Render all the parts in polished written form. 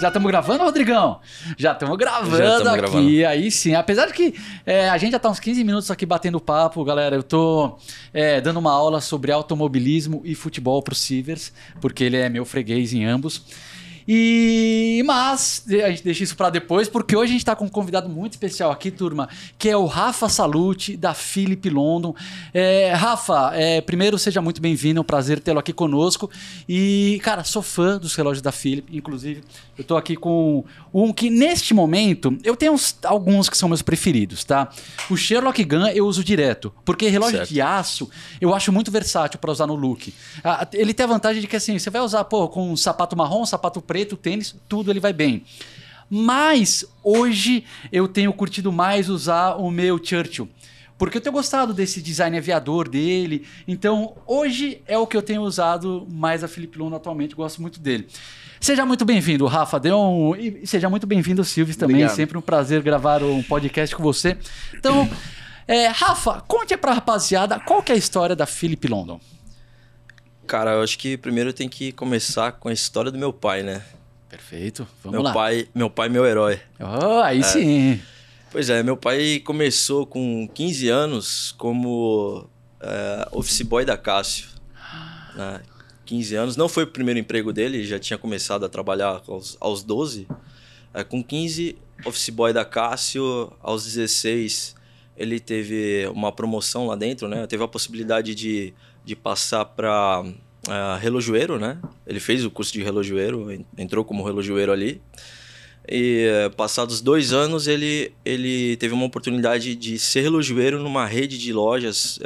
Já estamos gravando, Rodrigão? Já estamos gravando aqui, aí sim. Apesar de que a gente já está uns 15 minutos aqui batendo papo, galera. Eu estou dando uma aula sobre automobilismo e futebol para o Sivers, porque ele é meu freguês em ambos. Mas a gente deixa isso para depois, porque hoje a gente está com um convidado muito especial aqui, turma, que é o Rafa Saluti, da Phillip London. Rafa, primeiro, seja muito bem-vindo, é um prazer tê-lo aqui conosco. E, cara, sou fã dos relógios da Phillip, inclusive, eu tô aqui com um que, neste momento, eu tenho alguns que são meus preferidos, tá? O Sherlock Gun eu uso direto, porque relógio de aço eu acho muito versátil para usar no look. Ele tem a vantagem de que, assim, você vai usar, pô, com um sapato marrom, um sapato preto, tênis, tudo ele vai bem. Mas hoje eu tenho curtido mais usar o meu Churchill, porque eu tenho gostado desse design aviador dele. Então hoje é o que eu tenho usado mais a Phillip London atualmente, gosto muito dele. Seja muito bem-vindo, Rafa Deon, e seja muito bem-vindo, Silvio, também. Obrigado. Sempre um prazer gravar um podcast com você. Então, Rafa, conte pra rapaziada qual que é a história da Phillip London. Cara, eu acho que primeiro eu tenho que começar com a história do meu pai, né? Perfeito, vamos lá. Meu pai, meu herói. Oh, aí sim. Pois é, meu pai começou com 15 anos como office boy da Cássio. Né? 15 anos, não foi o primeiro emprego dele, já tinha começado a trabalhar aos 12. Com 15, office boy da Cássio, aos 16 ele teve uma promoção lá dentro, né? Teve a possibilidade de passar para relojoeiro, né? Ele fez o curso de relojoeiro, entrou como relojoeiro ali. E passados 2 anos, ele teve uma oportunidade de ser relojoeiro numa rede de lojas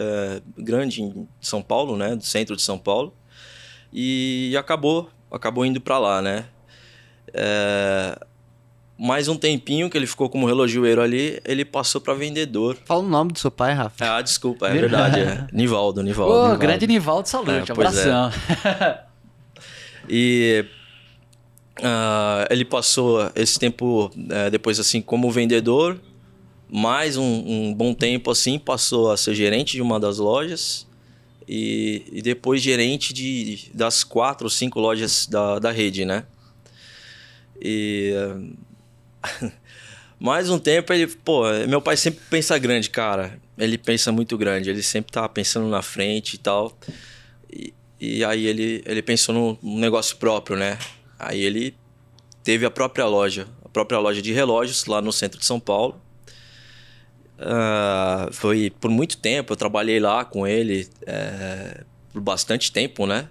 grande em São Paulo, né? Do centro de São Paulo. E acabou indo para lá, né? Mais um tempinho que ele ficou como relojoeiro ali, ele passou para vendedor. Fala o nome do seu pai, Rafa. Ah, desculpa, é verdade. É. Nivaldo. Oh, grande Nivaldo Saluti, abração. É. E ele passou esse tempo depois assim como vendedor, mais um bom tempo assim, passou a ser gerente de uma das lojas e depois gerente das 4 ou 5 lojas da rede, né? E... mais um tempo ele, pô, meu pai sempre pensa grande, cara. Ele pensa muito grande, ele sempre tá pensando na frente e tal. E aí ele pensou num negócio próprio, né? Aí ele teve a própria loja de relógios lá no centro de São Paulo. Foi por muito tempo, eu trabalhei lá com ele por bastante tempo, né?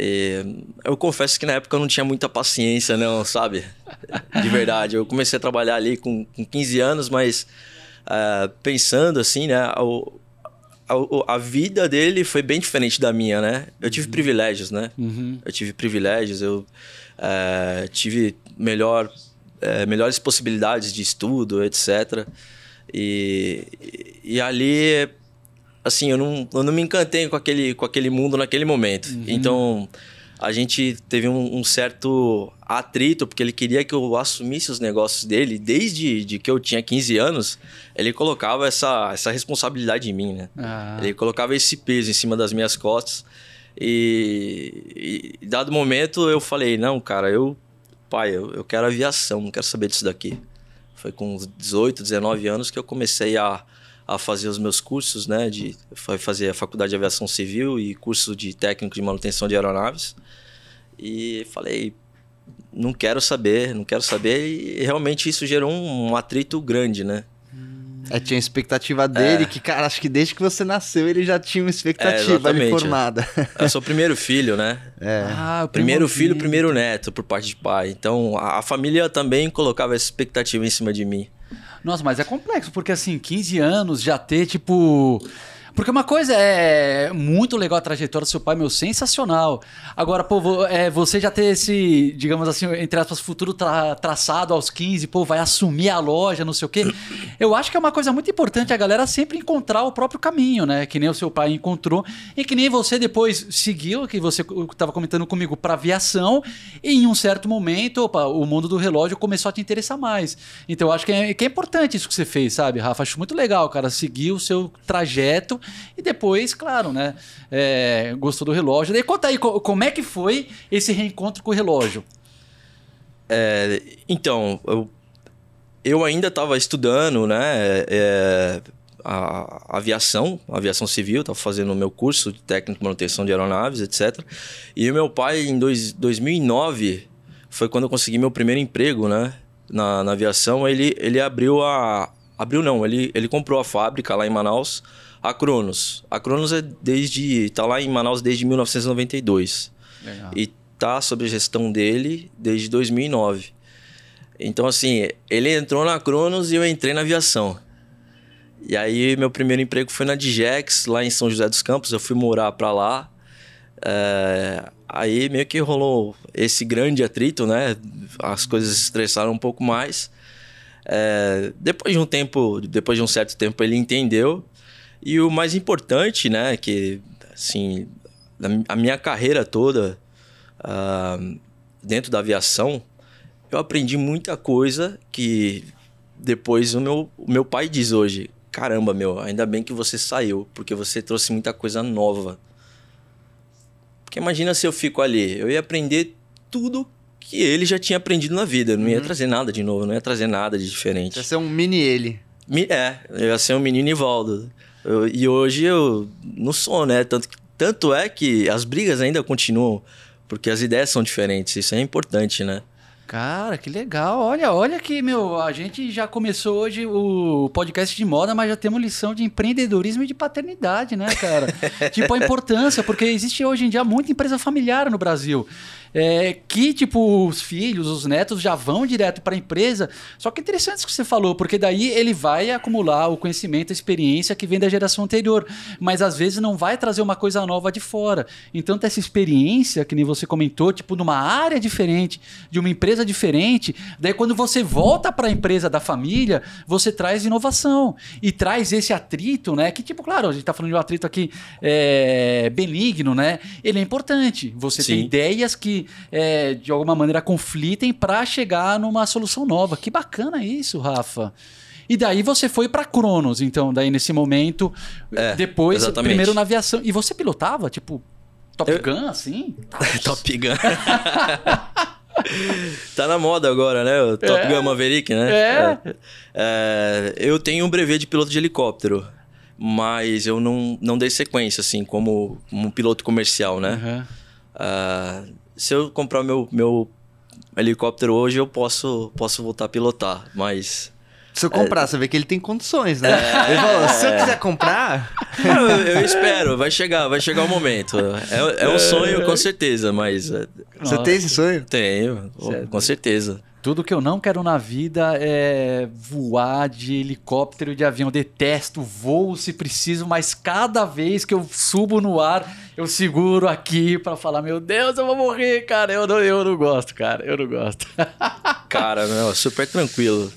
E eu confesso que na época eu não tinha muita paciência não, sabe? De verdade, eu comecei a trabalhar ali com 15 anos, mas pensando assim, né? A vida dele foi bem diferente da minha, né? Eu tive privilégios, né? Uhum. Eu tive privilégios, eu tive melhores possibilidades de estudo, etc. E ali... assim, eu não me encantei com aquele mundo naquele momento. Uhum. Então, a gente teve um certo atrito, porque ele queria que eu assumisse os negócios dele. Desde que eu tinha 15 anos, ele colocava essa responsabilidade em mim, né? Ah. Ele colocava esse peso em cima das minhas costas. E dado momento, eu falei, não, cara, pai, eu quero aviação, não quero saber disso daqui. Foi com 18, 19 anos que eu comecei a fazer os meus cursos, né? Foi fazer a faculdade de aviação civil e curso de técnico de manutenção de aeronaves. E falei, não quero saber. E realmente isso gerou um atrito grande, né? Tinha a expectativa dele, que, cara, acho que desde que você nasceu ele já tinha uma expectativa ali formada. Eu sou o primeiro filho, né? Primeiro filho, primeiro neto por parte de pai. Então a família também colocava essa expectativa em cima de mim. Nossa, mas é complexo, porque assim, 15 anos já ter, tipo... Porque uma coisa é muito legal a trajetória do seu pai, meu, sensacional. Agora, pô, você já ter esse, digamos assim, entre aspas, futuro traçado aos 15, pô, vai assumir a loja, não sei o quê. Eu acho que é uma coisa muito importante a galera sempre encontrar o próprio caminho, né? Que nem o seu pai encontrou e que nem você depois seguiu, que você estava comentando comigo, para aviação. E em um certo momento, opa, o mundo do relógio começou a te interessar mais. Então, eu acho que é importante isso que você fez, sabe, Rafa? Acho muito legal, cara, seguir o seu trajeto. E depois, claro, né? Gostou do relógio. Daí conta aí, como é que foi esse reencontro com o relógio? Então, eu ainda estava estudando, né, a aviação civil, estava fazendo o meu curso de técnico de manutenção de aeronaves, etc. E o meu pai, em 2009, foi quando eu consegui meu primeiro emprego, né, na aviação. Ele abriu a... Abriu não, ele comprou a fábrica lá em Manaus, a Cronos. A Cronos está lá em Manaus desde 1992. Legal. E está sob a gestão dele desde 2009. Então, assim, ele entrou na Cronos e eu entrei na aviação. E aí, meu primeiro emprego foi na DGECS, lá em São José dos Campos. Eu fui morar para lá. Aí, meio que rolou esse grande atrito, né? As coisas estressaram um pouco mais. Depois de um certo tempo, ele entendeu. E o mais importante, né? Que, assim, a minha carreira toda dentro da aviação... Eu aprendi muita coisa que depois o meu pai diz hoje: caramba, meu, ainda bem que você saiu, porque você trouxe muita coisa nova. Porque imagina se eu fico ali, eu ia aprender tudo que ele já tinha aprendido na vida. Eu não ia trazer nada de novo, não ia trazer nada de diferente. Você ia ser um mini ele. Eu ia ser um mini Nivaldo. E hoje eu não sou, né? Tanto é que as brigas ainda continuam, porque as ideias são diferentes. Isso é importante, né? Cara, que legal. Olha que, meu, a gente já começou hoje o podcast de moda, mas já temos lição de empreendedorismo e de paternidade, né, cara? Tipo, a importância, porque existe hoje em dia muita empresa familiar no Brasil. Que, tipo, os filhos, os netos já vão direto para a empresa. Só que é interessante isso que você falou, porque daí ele vai acumular o conhecimento, a experiência que vem da geração anterior, mas às vezes não vai trazer uma coisa nova de fora. Então, ter essa experiência, que nem você comentou, tipo, numa área diferente, de uma empresa diferente, daí quando você volta para a empresa da família, você traz inovação e traz esse atrito, né? Que, tipo, claro, a gente tá falando de um atrito aqui benigno, né? Ele é importante. Você tem ideias que de alguma maneira conflitem para chegar numa solução nova. Que bacana isso, Rafa. E daí você foi para Cronos, então, daí nesse momento, depois, exatamente. Primeiro na aviação. E você pilotava, tipo, Top Gun, assim? Top Gun. Tá na moda agora, né? O Top Gun Maverick, né? Eu tenho um brevê de piloto de helicóptero, mas eu não dei sequência, assim, como um piloto comercial, né? Uhum. Se eu comprar meu helicóptero hoje, eu posso voltar a pilotar, mas... Se eu comprar, você vê que ele tem condições, né? Ele falou, se eu quiser comprar... Eu espero, vai chegar o momento. É um sonho, com certeza, mas... Você tem esse sonho? Tenho, certo. Com certeza. Tudo que eu não quero na vida é voar de helicóptero e de avião. Eu detesto voo se preciso, mas cada vez que eu subo no ar, eu seguro aqui pra falar, meu Deus, eu vou morrer, cara. Eu não gosto, cara. Eu não gosto. Cara, meu, super tranquilo.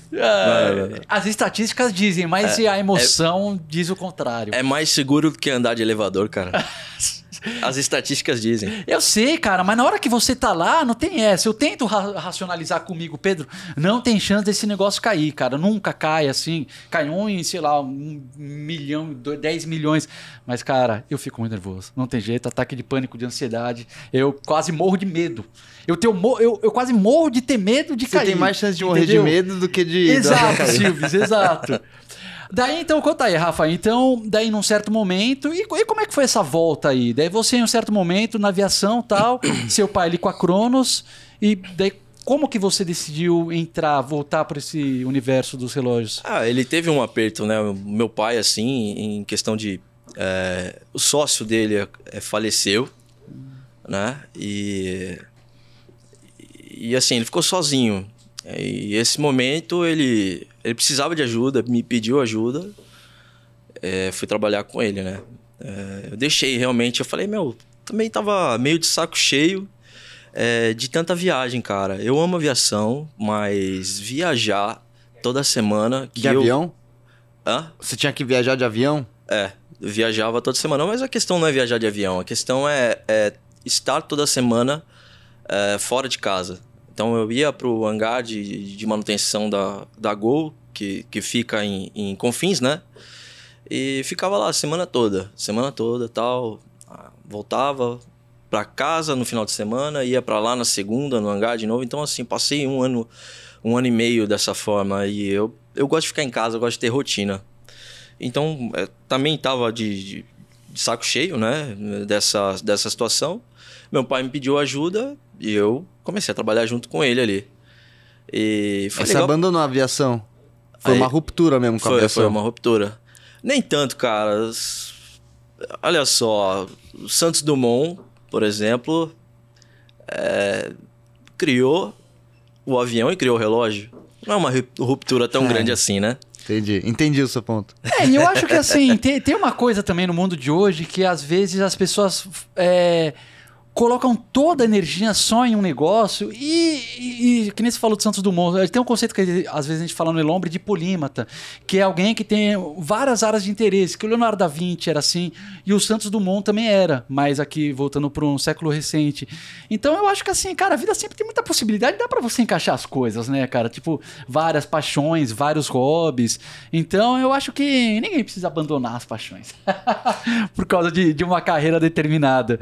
As estatísticas dizem, mas a emoção diz o contrário. É mais seguro do que andar de elevador, cara. As estatísticas dizem. Eu sei, cara, mas na hora que você tá lá, não tem essa. Eu tento racionalizar comigo, Pedro, não tem chance desse negócio cair, cara. Nunca cai assim. Cai sei lá, 1 milhão, 10 milhões. Mas, cara, eu fico muito nervoso. Não tem jeito, ataque de pânico, de ansiedade. Eu quase morro de medo. Eu quase morro de ter medo de cair. Você tem mais chance de morrer de medo do que de... Exato, Silves, exato. Daí, então, conta aí, Rafa. Então, daí num certo momento... E como é que foi essa volta aí? Daí você, em um certo momento, na aviação e tal, seu pai ali com a Cronos, e daí como que você decidiu voltar para esse universo dos relógios? Ele teve um aperto, né? Meu pai, assim, em questão de... o sócio dele faleceu, né? E assim, ele ficou sozinho. E esse momento ele precisava de ajuda, me pediu ajuda, fui trabalhar com ele, né? Eu deixei realmente, eu falei, meu, também tava meio de saco cheio de tanta viagem, cara. Eu amo aviação, mas viajar toda semana... avião? Hã? Você tinha que viajar de avião? Viajava toda semana, mas a questão não é viajar de avião, a questão é estar toda semana fora de casa. Então, eu ia para o hangar de manutenção da Gol, que fica em Confins, né? E ficava lá a semana toda, tal. Voltava, para casa no final de semana, ia para lá na segunda, no hangar de novo. Então, assim, passei um ano e meio dessa forma. E eu gosto de ficar em casa, eu gosto de ter rotina. Então, também estava de saco cheio, né, dessa situação. Meu pai me pediu ajuda e eu comecei a trabalhar junto com ele ali. E foi legal. Você abandonou a aviação? Foi uma ruptura mesmo com a aviação? Foi uma ruptura. Nem tanto, cara. Olha só, o Santos Dumont, por exemplo, criou o avião e criou o relógio. Não é uma ruptura tão grande assim, né? Entendi. Entendi o seu ponto. E eu acho que assim, tem uma coisa também no mundo de hoje que às vezes as pessoas colocam toda a energia só em um negócio e que nem você falou de Santos Dumont, tem um conceito que às vezes a gente fala no Elombre de polímata, que é alguém que tem várias áreas de interesse, que o Leonardo da Vinci era assim e o Santos Dumont também era, mas aqui voltando para um século recente. Então eu acho que assim, cara, a vida sempre tem muita possibilidade, dá para você encaixar as coisas, né, cara? Tipo, várias paixões, vários hobbies. Então eu acho que ninguém precisa abandonar as paixões por causa de uma carreira determinada.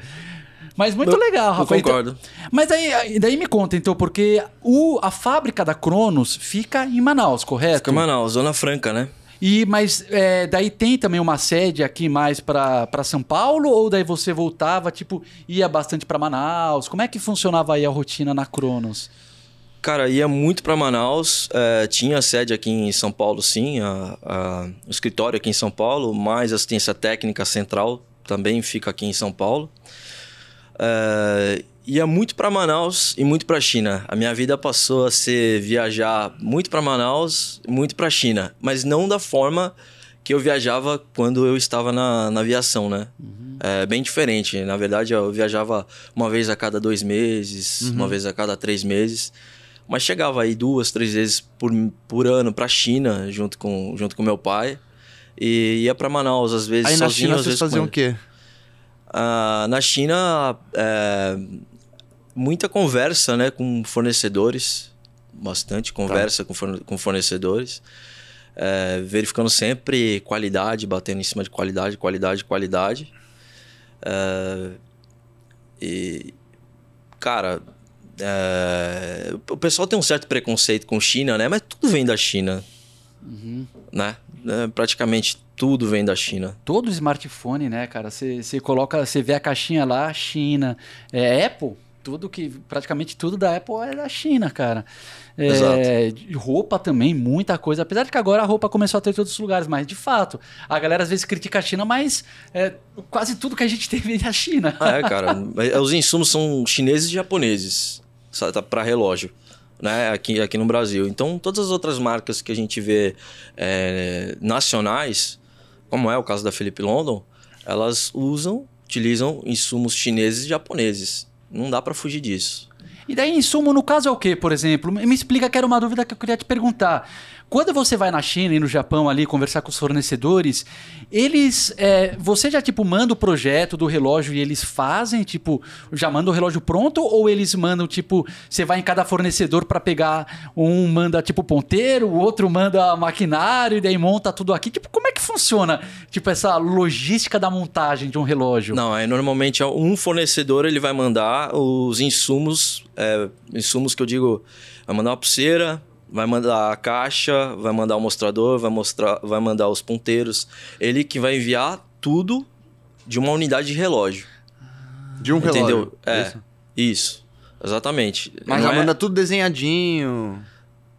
Mas muito legal, Rafa. Eu concordo. Então, mas daí me conta, então, porque a fábrica da Cronos fica em Manaus, correto? Fica em Manaus, Zona Franca, né? Mas daí tem também uma sede aqui mais para São Paulo? Ou daí você voltava, tipo, ia bastante para Manaus? Como é que funcionava aí a rotina na Cronos? Cara, ia muito para Manaus. Tinha sede aqui em São Paulo, sim. O escritório aqui em São Paulo, mais assistência técnica central também fica aqui em São Paulo. Ia muito para Manaus e muito para China. A minha vida passou a ser viajar muito para Manaus, muito para China, mas não da forma que eu viajava quando eu estava na aviação, né? Uhum. É bem diferente. Na verdade, eu viajava uma vez a cada 2 meses, uma vez a cada 3 meses, mas chegava aí 2, 3 vezes por ano para China junto com meu pai e ia para Manaus às vezes aí sozinho. Aí na China vocês faziam o quê? Na China, muita conversa, né, com fornecedores, bastante conversa com fornecedores, verificando sempre qualidade, batendo em cima de qualidade. E, cara, o pessoal tem um certo preconceito com China, né, mas tudo vem da China, né? Praticamente tudo vem da China. Todo smartphone, né, cara? Você vê a caixinha lá, China. Apple, praticamente tudo da Apple é da China, cara. Exato. Roupa também, muita coisa. Apesar de que agora a roupa começou a ter em todos os lugares, mas de fato, a galera às vezes critica a China, mas quase tudo que a gente tem vem da China. Cara. Os insumos são chineses e japoneses para relógio. Né, aqui no Brasil. Então, todas as outras marcas que a gente vê nacionais, como é o caso da Phillip London, elas utilizam insumos chineses e japoneses. Não dá para fugir disso. E daí, insumo, no caso, é o quê, por exemplo? Me explica, que era uma dúvida que eu queria te perguntar. Quando você vai na China e no Japão ali conversar com os fornecedores, você já tipo manda o projeto do relógio e eles fazem, tipo, já manda o relógio pronto, ou eles mandam, tipo, você vai em cada fornecedor para pegar, um manda tipo ponteiro, o outro manda maquinário e daí monta tudo aqui? Tipo, como é que funciona, tipo, essa logística da montagem de um relógio? Não, normalmente um fornecedor ele vai mandar os insumos, insumos que eu digo, vai mandar uma pulseira, vai mandar a caixa, vai mandar o mostrador, vai mandar os ponteiros. Ele que vai enviar tudo de uma unidade de relógio. De um relógio? Entendeu? Isso. Exatamente. Mas já manda tudo desenhadinho,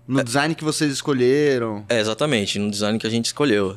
no design que vocês escolheram. Exatamente, no design que a gente escolheu.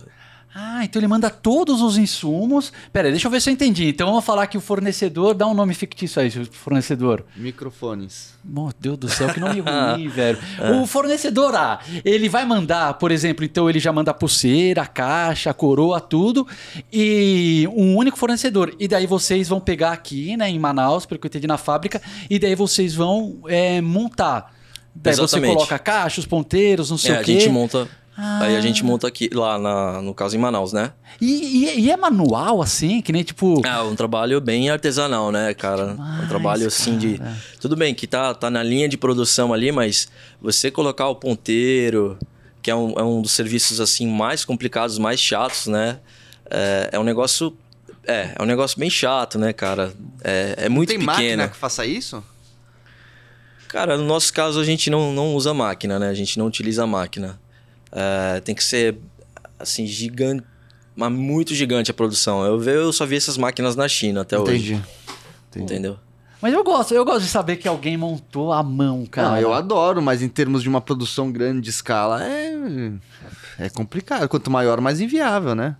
Então ele manda todos os insumos. Pera aí, deixa eu ver se eu entendi. Então vamos falar que o fornecedor... Dá um nome fictício aí, fornecedor. Microfones. Meu Deus do céu, que nome ruim, velho. O fornecedor A, ele vai mandar, por exemplo, então ele já manda a pulseira, a caixa, a coroa, tudo. E um único fornecedor. E daí vocês vão pegar aqui, né, em Manaus, pelo que eu entendi, na fábrica. E daí vocês vão montar. Daí exatamente. Você coloca a caixa, os ponteiros, não sei o quê. A gente monta... Aí a gente monta aqui, lá no caso em Manaus, né? E é manual, assim? Que nem tipo... um trabalho bem artesanal, né, cara? Demais, um trabalho assim, cara. Tudo bem que tá na linha de produção ali, mas você colocar o ponteiro, que é um dos serviços assim mais complicados, mais chatos, né? É um negócio É um negócio bem chato, né, cara? É muito pequeno. Tem máquina que faça isso? Cara, no nosso caso, a gente não usa máquina, né? A gente não utiliza máquina. Tem que ser, assim, gigante, mas muito gigante a produção. Eu só vi essas máquinas na China até hoje. Entendi. Entendeu? Mas eu gosto de saber que alguém montou à mão, cara. Não, eu adoro, mas em termos de uma produção grande de escala, é complicado. Quanto maior, mais inviável, né?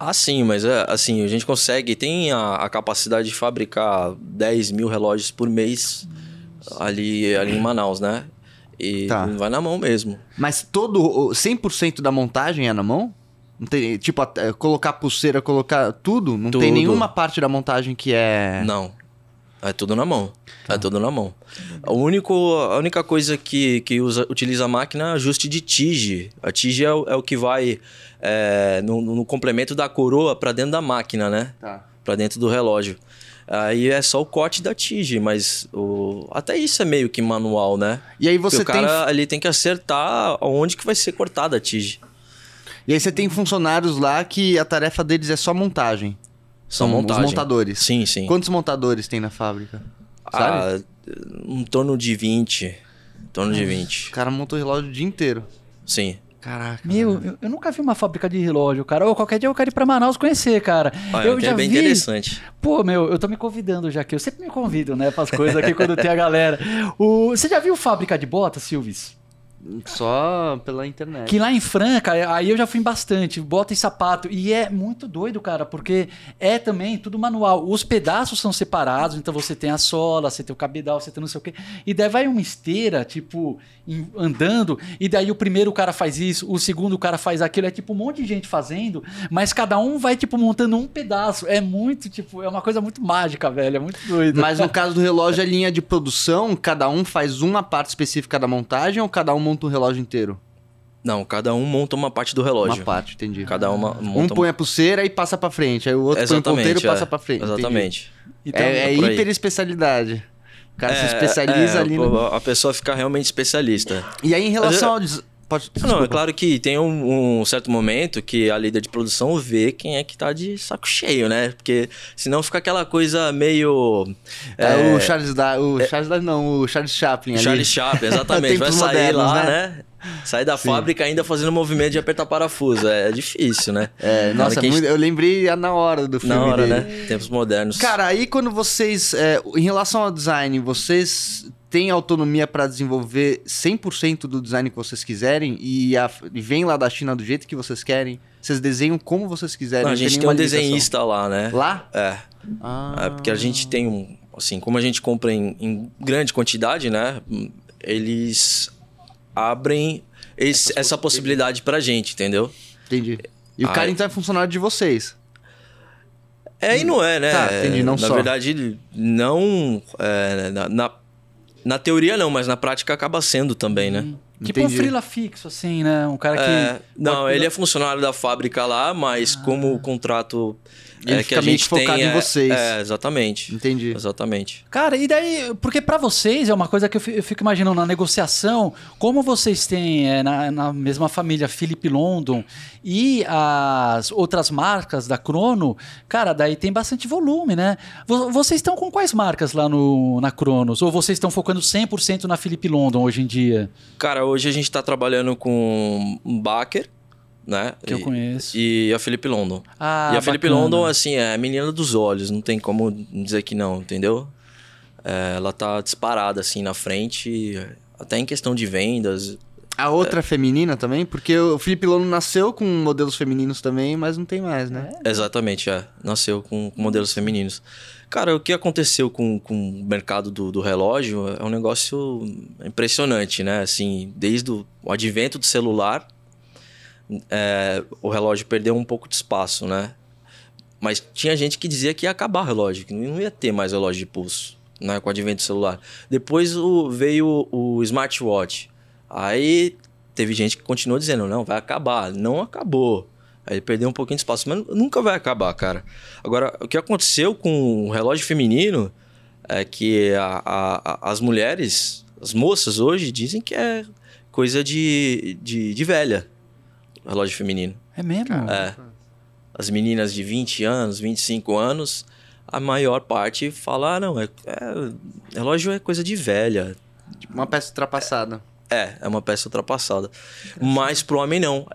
Ah, sim, mas assim, a gente consegue... Tem a capacidade de fabricar 10 mil relógios por mês ali em Manaus, né? E vai na mão mesmo. Mas 100% da montagem é na mão? Não tem, tipo, colocar pulseira, colocar tudo? Não tem nenhuma parte da montagem que é... Não. É tudo na mão. Tá. É tudo na mão. A única coisa que utiliza a máquina é ajuste de tige. A tige é o que vai no complemento da coroa para dentro da máquina, né? Tá. Para dentro do relógio. Aí é só o corte da tige, mas até isso é meio que manual, né? E aí você Porque o cara ali tem que acertar onde que vai ser cortada a tige. E aí você tem funcionários lá que a tarefa deles é só montagem. São montagem. Os montadores. Sim, sim. Quantos montadores tem na fábrica? Sabe? Em torno de 20. Em torno de 20. O cara monta o relógio o dia inteiro. Sim. Caraca. Meu, eu nunca vi uma fábrica de relógio, cara. Qualquer dia eu quero ir pra Manaus conhecer, cara. Ah, eu já vi... bem interessante. Pô, meu, eu tô me convidando já aqui. Eu sempre me convido, né, pras coisas aqui quando tem a galera. Você já viu fábrica de bota, Silvis? Só pela internet. Que lá em Franca, aí eu já fui em bastante, bota e sapato. E é muito doido, cara, porque é também tudo manual. Os pedaços são separados, então você tem a sola, você tem o cabedal, você tem não sei o quê. E daí vai uma esteira, tipo, andando, e daí o primeiro cara faz isso, o segundo cara faz aquilo. É tipo um monte de gente fazendo, mas cada um vai, tipo, montando um pedaço. É muito, tipo, é uma coisa muito mágica, velho. É muito doido. Mas no caso do relógio, a linha de produção, cada um faz uma parte específica da montagem ou cada um monta o relógio inteiro? Não, cada um monta uma parte do relógio. Uma parte, entendi. Cada uma monta põe a pulseira e passa pra frente. Aí o outro põe o ponteiro e passa pra frente. Exatamente. Então, é hiper especialidade. O cara se especializa ali. A pessoa fica realmente especialista. E aí em relação ao... Não, é claro que tem um certo momento que a líder de produção vê quem é que tá de saco cheio, né? Porque senão fica aquela coisa meio... O Charles Chaplin ali. Charles Chaplin, exatamente. Vai sair modernos, lá, né? Sair da fábrica ainda fazendo o movimento de apertar parafuso. É difícil, né? Nossa, gente... eu lembrei na hora do filme dele. Né? Tempos modernos. Cara, aí quando vocês... em relação ao design, vocês... Tem autonomia para desenvolver 100% do design que vocês quiserem e vem lá da China do jeito que vocês querem? Vocês desenham como vocês quiserem? Não, a gente tem um desenhista lá, né? Lá? É porque a gente tem assim, como a gente compra em grande quantidade, né? Eles abrem essa possibilidade pra gente, entendeu? Entendi. E o cara então é funcionário de vocês? E não é, né? Tá, entendi, não só. Na verdade, não... Na teoria não, mas na prática acaba sendo também, né? Tipo um freela fixo, assim, né? Um cara que... Não, ele é funcionário da fábrica lá, mas como o contrato que a gente tem... Ele fica focado em vocês. Exatamente. Entendi. Exatamente. Cara, e daí... Porque pra vocês é uma coisa que eu fico imaginando na negociação, como vocês têm na mesma família Phillip London e as outras marcas da Crono, cara, daí tem bastante volume, né? Vocês estão com quais marcas lá na Cronos? Ou vocês estão focando 100% na Phillip London hoje em dia? Cara, hoje a gente está trabalhando com Bäcker, né? Que eu conheço. E a Phillip London. E a Phillip London, assim, é a menina dos olhos. Não tem como dizer que não, entendeu? Ela tá disparada, assim, na frente. Até em questão de vendas. A outra feminina também? Porque o Phillip London nasceu com modelos femininos também, mas não tem mais, né? Exatamente, Nasceu com modelos femininos. Cara, o que aconteceu com o mercado do relógio é um negócio impressionante, né? Assim, desde o advento do celular, o relógio perdeu um pouco de espaço, né? Mas tinha gente que dizia que ia acabar o relógio, que não ia ter mais relógio de pulso, né? Com o advento do celular. Depois veio o smartwatch. Aí teve gente que continuou dizendo, não, vai acabar. Não acabou. Ele perdeu um pouquinho de espaço, mas nunca vai acabar, cara. Agora, o que aconteceu com o relógio feminino é que as mulheres, as moças hoje, dizem que é coisa de velha, relógio feminino. É mesmo? as meninas de 20 anos, 25 anos, a maior parte fala, ah, não, relógio é coisa de velha. Uma peça ultrapassada. É uma peça ultrapassada. Mas pro homem não,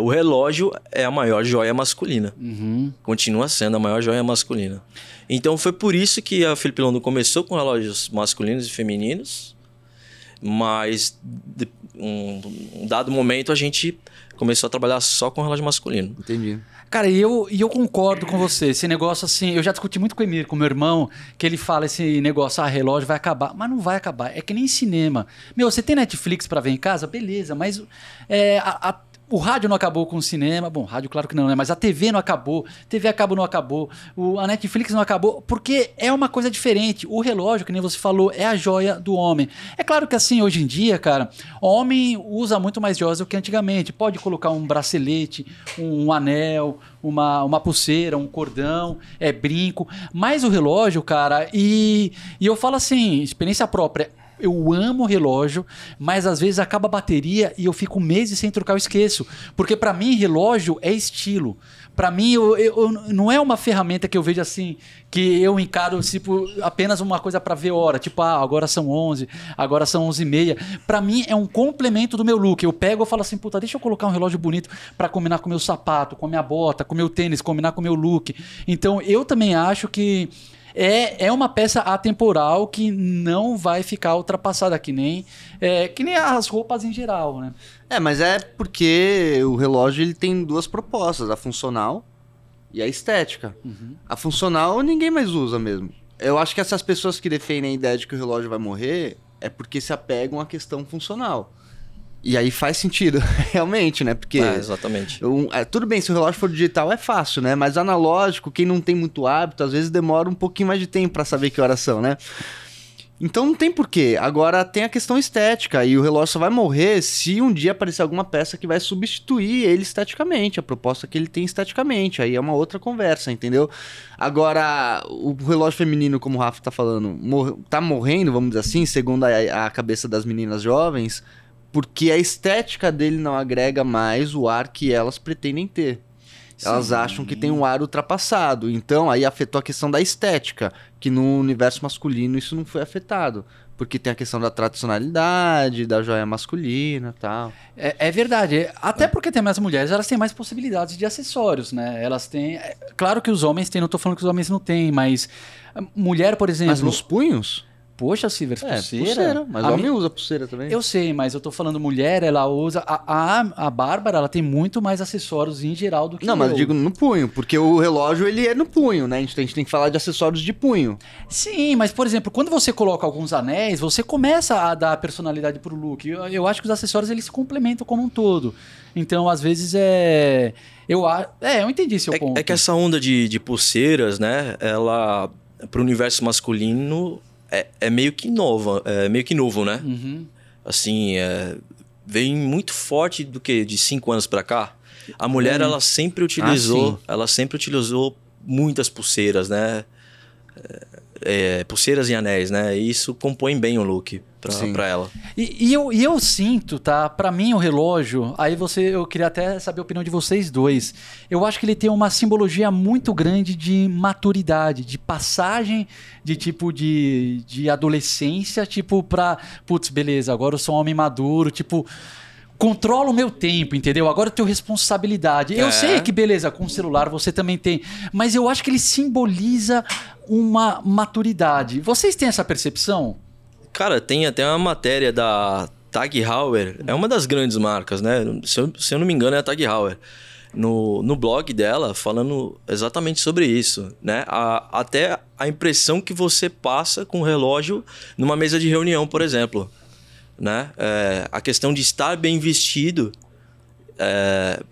o relógio é a maior joia masculina. Uhum. Continua sendo a maior joia masculina. Então foi por isso que a Phillip London começou com relógios masculinos e femininos, mas em um dado momento a gente começou a trabalhar só com relógio masculino. Entendi. Cara, e eu concordo com você. Esse negócio assim, eu já discuti muito com o Emir, com meu irmão, que ele fala esse negócio, ah, relógio vai acabar. Mas não vai acabar, é que nem cinema. Meu, você tem Netflix pra ver em casa? Beleza, mas o rádio não acabou com o cinema. Bom, rádio claro que não, né? Mas a TV não acabou, TV a cabo não acabou, a Netflix não acabou, porque é uma coisa diferente. O relógio, que nem você falou, é a joia do homem. É claro que assim, hoje em dia, cara, homem usa muito mais joias do que antigamente. Pode colocar um bracelete, um anel, uma pulseira, um cordão, brinco, mas o relógio, cara, e eu falo assim, experiência própria, eu amo relógio, mas às vezes acaba a bateria e eu fico meses sem trocar, eu esqueço. Porque para mim relógio é estilo. Para mim não é uma ferramenta que eu vejo assim, que eu encaro tipo, apenas uma coisa para ver hora. Tipo, ah, agora são 11, agora são 11:30. Para mim é um complemento do meu look. Eu pego e falo assim, puta, deixa eu colocar um relógio bonito para combinar com o meu sapato, com a minha bota, com o meu tênis, combinar com o meu look. Então eu também acho que é uma peça atemporal que não vai ficar ultrapassada, que nem as roupas em geral, né? Mas é porque o relógio ele tem duas propostas, a funcional e a estética. Uhum. A funcional ninguém mais usa mesmo. Eu acho que essas pessoas que defendem a ideia de que o relógio vai morrer é porque se apegam à questão funcional. E aí faz sentido, realmente, né? Porque exatamente. Tudo bem, se o relógio for digital é fácil, né? Mas analógico, quem não tem muito hábito, às vezes demora um pouquinho mais de tempo para saber que horas são, né? Então não tem porquê. Agora tem a questão estética e o relógio só vai morrer se um dia aparecer alguma peça que vai substituir ele esteticamente, a proposta que ele tem esteticamente. Aí é uma outra conversa, entendeu? Agora, o relógio feminino, como o Rafa tá falando, tá morrendo, vamos dizer assim, segundo a cabeça das meninas jovens, porque a estética dele não agrega mais o ar que elas pretendem ter. Sim. Elas acham que tem um ar ultrapassado. Então, aí afetou a questão da estética, que no universo masculino isso não foi afetado. Porque tem a questão da tradicionalidade, da joia masculina e tal. É verdade. Até porque tem mais mulheres, elas têm mais possibilidades de acessórios, né? Elas têm... Claro que os homens têm, não tô falando que os homens não têm, mas... Mulher, por exemplo... Mas nos punhos... Poxa, Silvers, pulseira. Mas o homem usa pulseira também. Eu sei, mas eu tô falando mulher, ela usa... A Bárbara, ela tem muito mais acessórios em geral do que Não, mas eu digo no punho, porque o relógio, ele é no punho, né? A gente tem que falar de acessórios de punho. Sim, mas, por exemplo, quando você coloca alguns anéis, você começa a dar personalidade pro look. Eu acho que os acessórios, eles se complementam como um todo. Então, às vezes, eu entendi seu ponto. É que essa onda de pulseiras, né? Ela, pro universo masculino... É meio que novo, né? Uhum. Assim, vem muito forte de 5 anos pra cá. A mulher, ela sempre utilizou, muitas pulseiras, né? Pulseiras e anéis, né? E isso compõe bem o look pra ela. E eu sinto, tá? Pra mim, o relógio... eu queria até saber a opinião de vocês dois. Eu acho que ele tem uma simbologia muito grande de maturidade, de passagem de tipo de adolescência, tipo pra... Putz, beleza, agora eu sou um homem maduro, tipo... Controla o meu tempo, entendeu? Agora eu tenho responsabilidade. Eu sei que, beleza, com o celular você também tem. Mas eu acho que ele simboliza uma maturidade. Vocês têm essa percepção? Cara, tem até uma matéria da Tag Heuer. É uma das grandes marcas, né? Se eu não me engano, é a Tag Heuer. No blog dela, falando exatamente sobre isso, né? Até a impressão que você passa com o relógio numa mesa de reunião, por exemplo. Né? A questão de estar bem vestido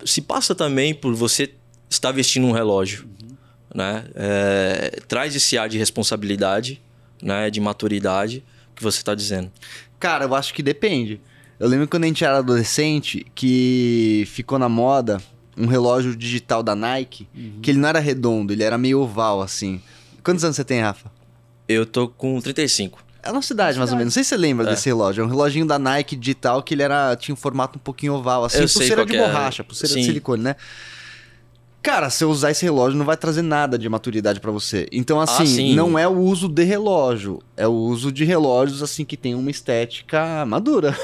se passa também por você estar vestindo um relógio. Uhum. Né? Traz esse ar de responsabilidade, né? De maturidade que você está dizendo. Cara, eu acho que depende. Eu lembro quando a gente era adolescente que ficou na moda um relógio digital da Nike, que ele não era redondo, ele era meio oval assim. Quantos anos você tem, Rafa? Eu tô com 35. É a nossa idade, mais ou menos. Não sei se você lembra desse relógio. É um reloginho da Nike digital que ele tinha um formato um pouquinho oval, assim, pulseira de borracha, pulseira de silicone, né? cara, se eu usar esse relógio não vai trazer nada de maturidade pra você. Então, assim, não é o uso de relógio. É o uso de relógios, assim, que tem uma estética madura.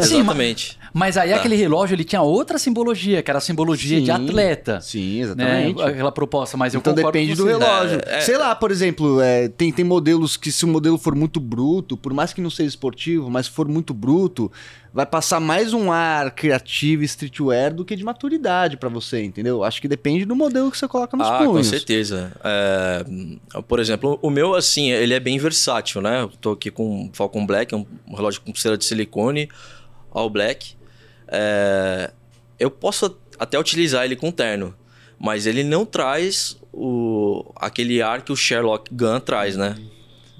Sim, exatamente. Mas aí aquele relógio, ele tinha outra simbologia, que era a simbologia de atleta. Sim, exatamente. Né? Aquela proposta, mas eu concordo com você. Então depende do relógio. Sei lá, por exemplo, tem modelos que, se o modelo for muito bruto, por mais que não seja esportivo, mas for muito bruto, vai passar mais um ar criativo e streetwear do que de maturidade pra você, entendeu? Acho que depende do modelo que você coloca nos punhos. Com certeza. Por exemplo, o meu, assim, ele é bem versátil, né? Eu tô aqui com o Falcon Black, é um relógio com pulseira de silicone, all black. Eu posso até utilizar ele com terno, mas ele não traz aquele ar que o Sherlock Gun traz, né?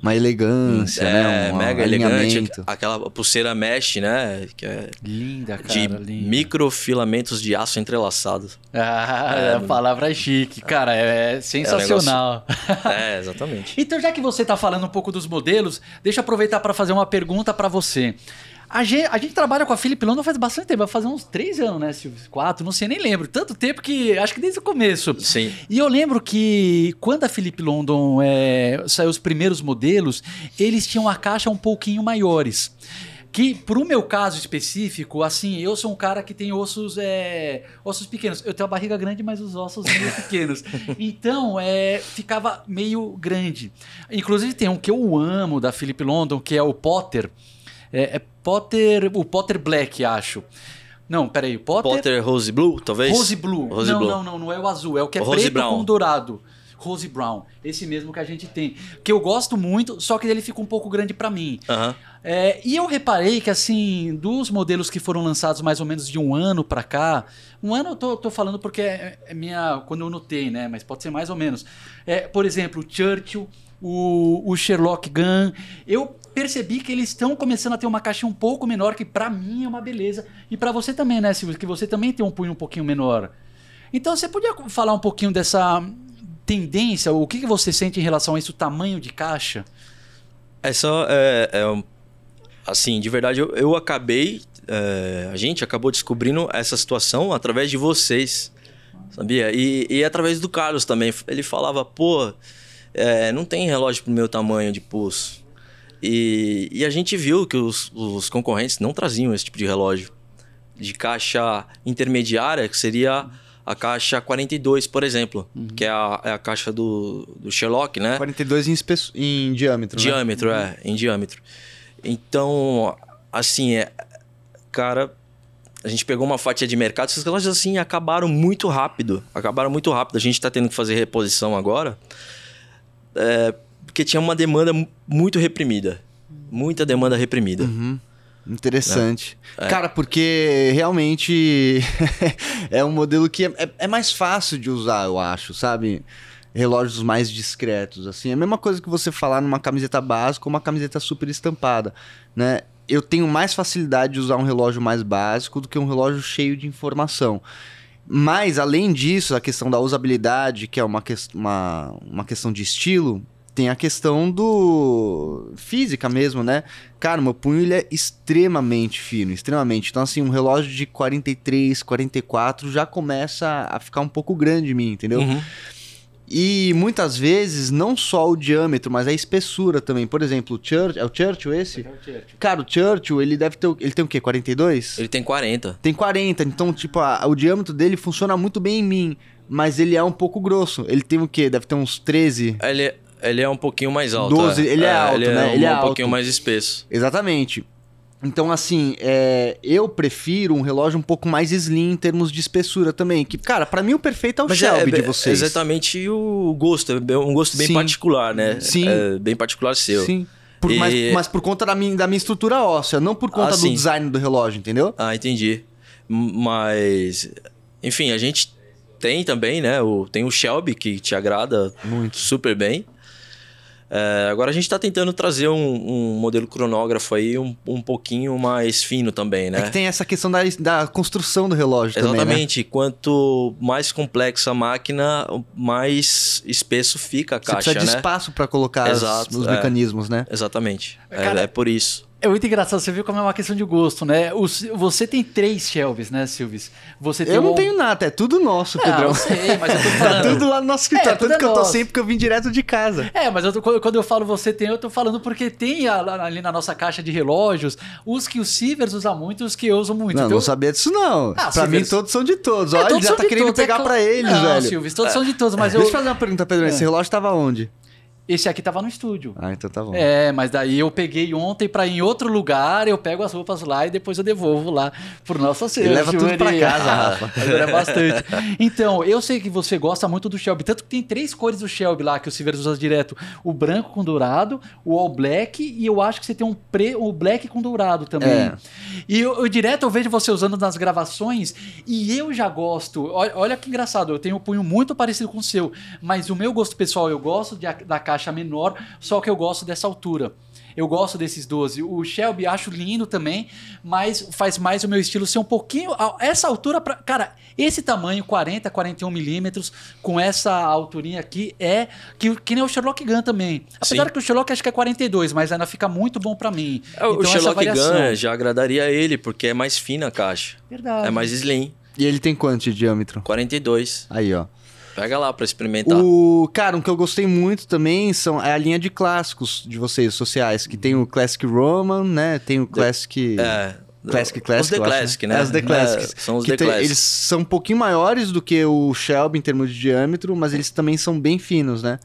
Uma elegância, né? Mega elegante. Aquela pulseira mesh, né? Que é linda, cara. De microfilamentos de aço entrelaçados. A palavra chique, cara. É sensacional. Exatamente. Então, já que você está falando um pouco dos modelos, deixa eu aproveitar para fazer uma pergunta para você. A gente trabalha com a Phillip London faz bastante tempo, vai fazer uns 3 anos, né, Silvio? 4, não sei, nem lembro. Tanto tempo que acho que desde o começo. Sim. E eu lembro que quando a Phillip London saiu os primeiros modelos, eles tinham a caixa um pouquinho maiores. Que, pro meu caso específico, assim, eu sou um cara que tem ossos pequenos. Eu tenho a barriga grande, mas os ossos meio pequenos. Então, ficava meio grande. Inclusive, tem um que eu amo da Phillip London, que é o Potter. O Potter Black, acho. Não, peraí, o Potter Rose Blue, talvez? Rose Blue. Rose Blue. Não é o azul, é o que é Rose preto Brown. Com dourado. Rose Brown, esse mesmo que a gente tem. Que eu gosto muito, só que ele fica um pouco grande pra mim. Uhum. E eu reparei que, assim, dos modelos que foram lançados mais ou menos de um ano pra cá... Um ano eu tô falando porque é minha... Quando eu notei, né? Mas pode ser mais ou menos. Por exemplo, o Churchill, o Sherlock Gun... Eu percebi que eles estão começando a ter uma caixa um pouco menor, que pra mim é uma beleza. E pra você também, né, Silvio? Que você também tem um punho um pouquinho menor. Então, você podia falar um pouquinho dessa tendência? O que você sente em relação a isso, o tamanho de caixa? Assim, de verdade, eu acabei... a gente acabou descobrindo essa situação através de vocês, sabia? E através do Carlos também. Ele falava, pô, não tem relógio pro meu tamanho de pulso. E a gente viu que os concorrentes não traziam esse tipo de relógio. De caixa intermediária, que seria a caixa 42, por exemplo. Uhum. Que é a caixa do Sherlock, né? 42 em diâmetro, diâmetro, né? Em diâmetro. Então, assim, cara, a gente pegou uma fatia de mercado. Essas relógios, assim, acabaram muito rápido. A gente está tendo que fazer reposição agora. Porque tinha uma demanda muito reprimida. Muita demanda reprimida. Uhum. Interessante. Cara, porque realmente é um modelo que é mais fácil de usar, eu acho, sabe? Relógios mais discretos, assim. É a mesma coisa que você falar numa camiseta básica ou uma camiseta super estampada, né? Eu tenho mais facilidade de usar um relógio mais básico do que um relógio cheio de informação. Mas, além disso, a questão da usabilidade, que é uma questão de estilo... Tem a questão do... Física mesmo, né? Cara, meu punho ele é extremamente fino, extremamente. Então, assim, um relógio de 43, 44 já começa a ficar um pouco grande em mim, entendeu? Uhum. E muitas vezes, não só o diâmetro, mas a espessura também. Por exemplo, o Churchill esse? É o Churchill. Cara, o Churchill, ele deve ter... Ele tem o quê? 42? Ele tem 40. Tem 40. Então, tipo, o diâmetro dele funciona muito bem em mim. Mas ele é um pouco grosso. Ele tem o quê? Deve ter uns 13... Ele é um pouquinho mais alto. 12, ele é alto, ele né? Ele é um pouquinho mais espesso. Exatamente. Então, assim, eu prefiro um relógio um pouco mais slim em termos de espessura também. Que, cara, pra mim o perfeito é o Shelby de vocês. Exatamente o gosto. É um gosto bem particular, né? Sim. Bem particular seu. Sim. Mas por conta da minha estrutura óssea, não por conta do design do relógio, entendeu? Entendi. Mas, enfim, a gente tem também, né? Tem o Shelby que te agrada muito, super bem. Agora a gente está tentando trazer um modelo cronógrafo aí um pouquinho mais fino também, né? É que tem essa questão da construção do relógio. Exatamente. Também, exatamente. Né? Quanto mais complexa a máquina, mais espesso fica a caixa, né? Você precisa de espaço para colocar os mecanismos, né? Exatamente. Cara, é por isso. É muito engraçado, você viu como é uma questão de gosto, né? Você tem 3 Shelbys, né, Silves? Eu não tenho nada, é tudo nosso, Pedrão. Eu sei, mas eu tô falando. Tá tudo lá no nosso escritório, tanto que eu tô sempre, porque eu vim direto de casa. É, mas quando eu falo você tem, eu tô falando porque tem ali na nossa caixa de relógios, os que o Silvers usa muito, os que eu uso muito. Não, então, não sabia disso não. Ah, pra mim todos são de todos. Olha, todos já tá querendo todos, pegar pra eles, não, velho. Não, Silves, todos são de todos, mas eu... Deixa eu fazer uma pergunta, Pedrão, esse relógio tava onde? Esse aqui tava no estúdio. Ah, então tá bom. É, mas daí eu peguei ontem pra ir em outro lugar, eu pego as roupas lá e depois eu devolvo lá pro nosso acervo. Leva tudo pra casa, Rafa. É bastante. Então, eu sei que você gosta muito do Shelby, tanto que tem 3 cores do Shelby lá que o Silvers usa direto. O branco com dourado, o all black e eu acho que você tem o black com dourado também. É. E eu direto eu vejo você usando nas gravações e eu já gosto. Olha que engraçado, eu tenho um punho muito parecido com o seu, mas o meu gosto pessoal, eu gosto da caixa menor, só que eu gosto dessa altura. Eu gosto desses 12. O Shelby acho lindo também, mas faz mais o meu estilo ser um pouquinho... Essa altura, cara, esse tamanho, 40, 41 milímetros, com essa alturinha aqui, é... Que nem o Sherlock Gun também. Apesar que o Sherlock acho que é 42, mas ainda fica muito bom pra mim. Então, o Sherlock Gun já agradaria a ele, porque é mais fina a caixa. Verdade. É mais slim. E ele tem quanto de diâmetro? 42. Aí, ó. Pega lá pra experimentar. Cara, um que eu gostei muito também é a linha de clássicos de vocês, sociais, que tem o Classic Roman, né? Tem o Classic... Classic, os The Classic, né? Os The Classics. São os The Classics. Eles são um pouquinho maiores do que o Shelby em termos de diâmetro, mas eles também são bem finos, né?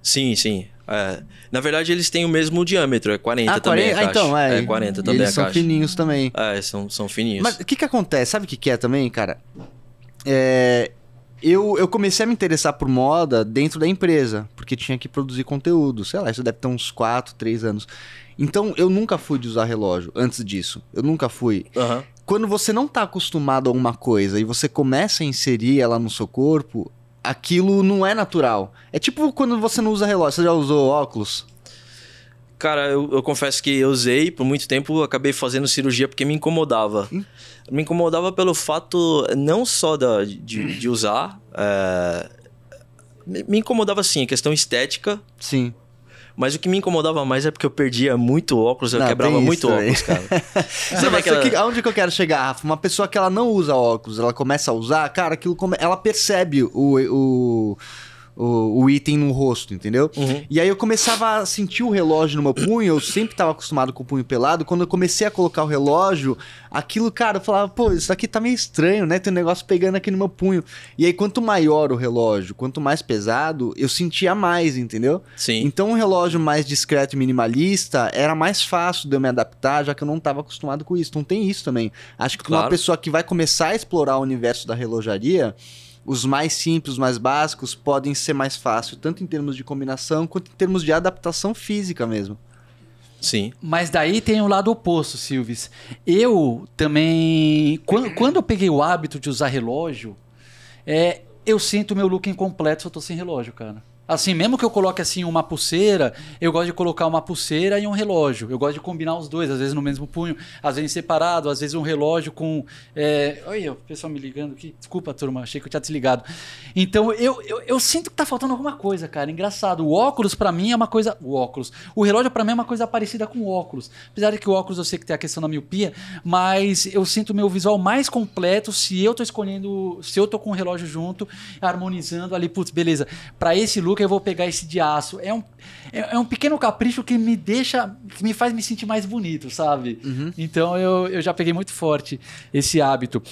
Sim, sim. É. Na verdade, eles têm o mesmo diâmetro, é 40 também. 40? A caixa. Ah, então, é 40 também eles a caixa. São fininhos também. É, são fininhos. Mas o que acontece? Sabe o que é também, cara? Eu comecei a me interessar por moda dentro da empresa, porque tinha que produzir conteúdo, sei lá, isso deve ter uns 4, 3 anos. Então, eu nunca fui de usar relógio antes disso, eu nunca fui. Uhum. Quando você não tá acostumado a alguma coisa e você começa a inserir ela no seu corpo, aquilo não é natural. É tipo quando você não usa relógio, você já usou óculos? Cara, eu confesso que eu usei por muito tempo, acabei fazendo cirurgia porque me incomodava. Me incomodava pelo fato não só de usar, me incomodava sim, a questão estética. Sim. Mas o que me incomodava mais é porque eu perdia muito óculos, eu quebrava muito óculos, cara. Aonde que eu quero chegar, Rafa? Uma pessoa que ela não usa óculos, ela começa a usar, cara, ela percebe o item no rosto, entendeu? Uhum. E aí eu começava a sentir o relógio no meu punho, eu sempre estava acostumado com o punho pelado, quando eu comecei a colocar o relógio, aquilo, cara, eu falava, pô, isso aqui tá meio estranho, né? Tem um negócio pegando aqui no meu punho. E aí quanto maior o relógio, quanto mais pesado, eu sentia mais, entendeu? Sim. Então um relógio mais discreto e minimalista era mais fácil de eu me adaptar, já que eu não estava acostumado com isso. Então tem isso também. Acho que uma pessoa que vai começar a explorar o universo da relojaria... Os mais simples, os mais básicos, podem ser mais fácil, tanto em termos de combinação, quanto em termos de adaptação física mesmo. Sim. Mas daí tem o lado oposto, Silves. Eu também... Quando eu peguei o hábito de usar relógio, eu sinto o meu look incompleto se eu tô sem relógio, cara. Assim, mesmo que eu coloque assim uma pulseira, eu gosto de colocar uma pulseira e um relógio. Eu gosto de combinar os dois, às vezes no mesmo punho, às vezes separado, às vezes um relógio com... Olha, o pessoal me ligando aqui. Desculpa, turma, achei que eu tinha desligado. Então, eu sinto que tá faltando alguma coisa, cara. Engraçado. O óculos, pra mim, é uma coisa... O óculos. O relógio, pra mim, é uma coisa parecida com o óculos. Apesar de que o óculos, eu sei que tem a questão da miopia, mas eu sinto o meu visual mais completo se eu tô escolhendo... Se eu tô com o relógio junto, harmonizando ali. Putz, beleza. Pra esse look, eu vou pegar esse de aço. É um pequeno capricho que me deixa, que me faz me sentir mais bonito, sabe? Uhum. Então eu já peguei muito forte esse hábito.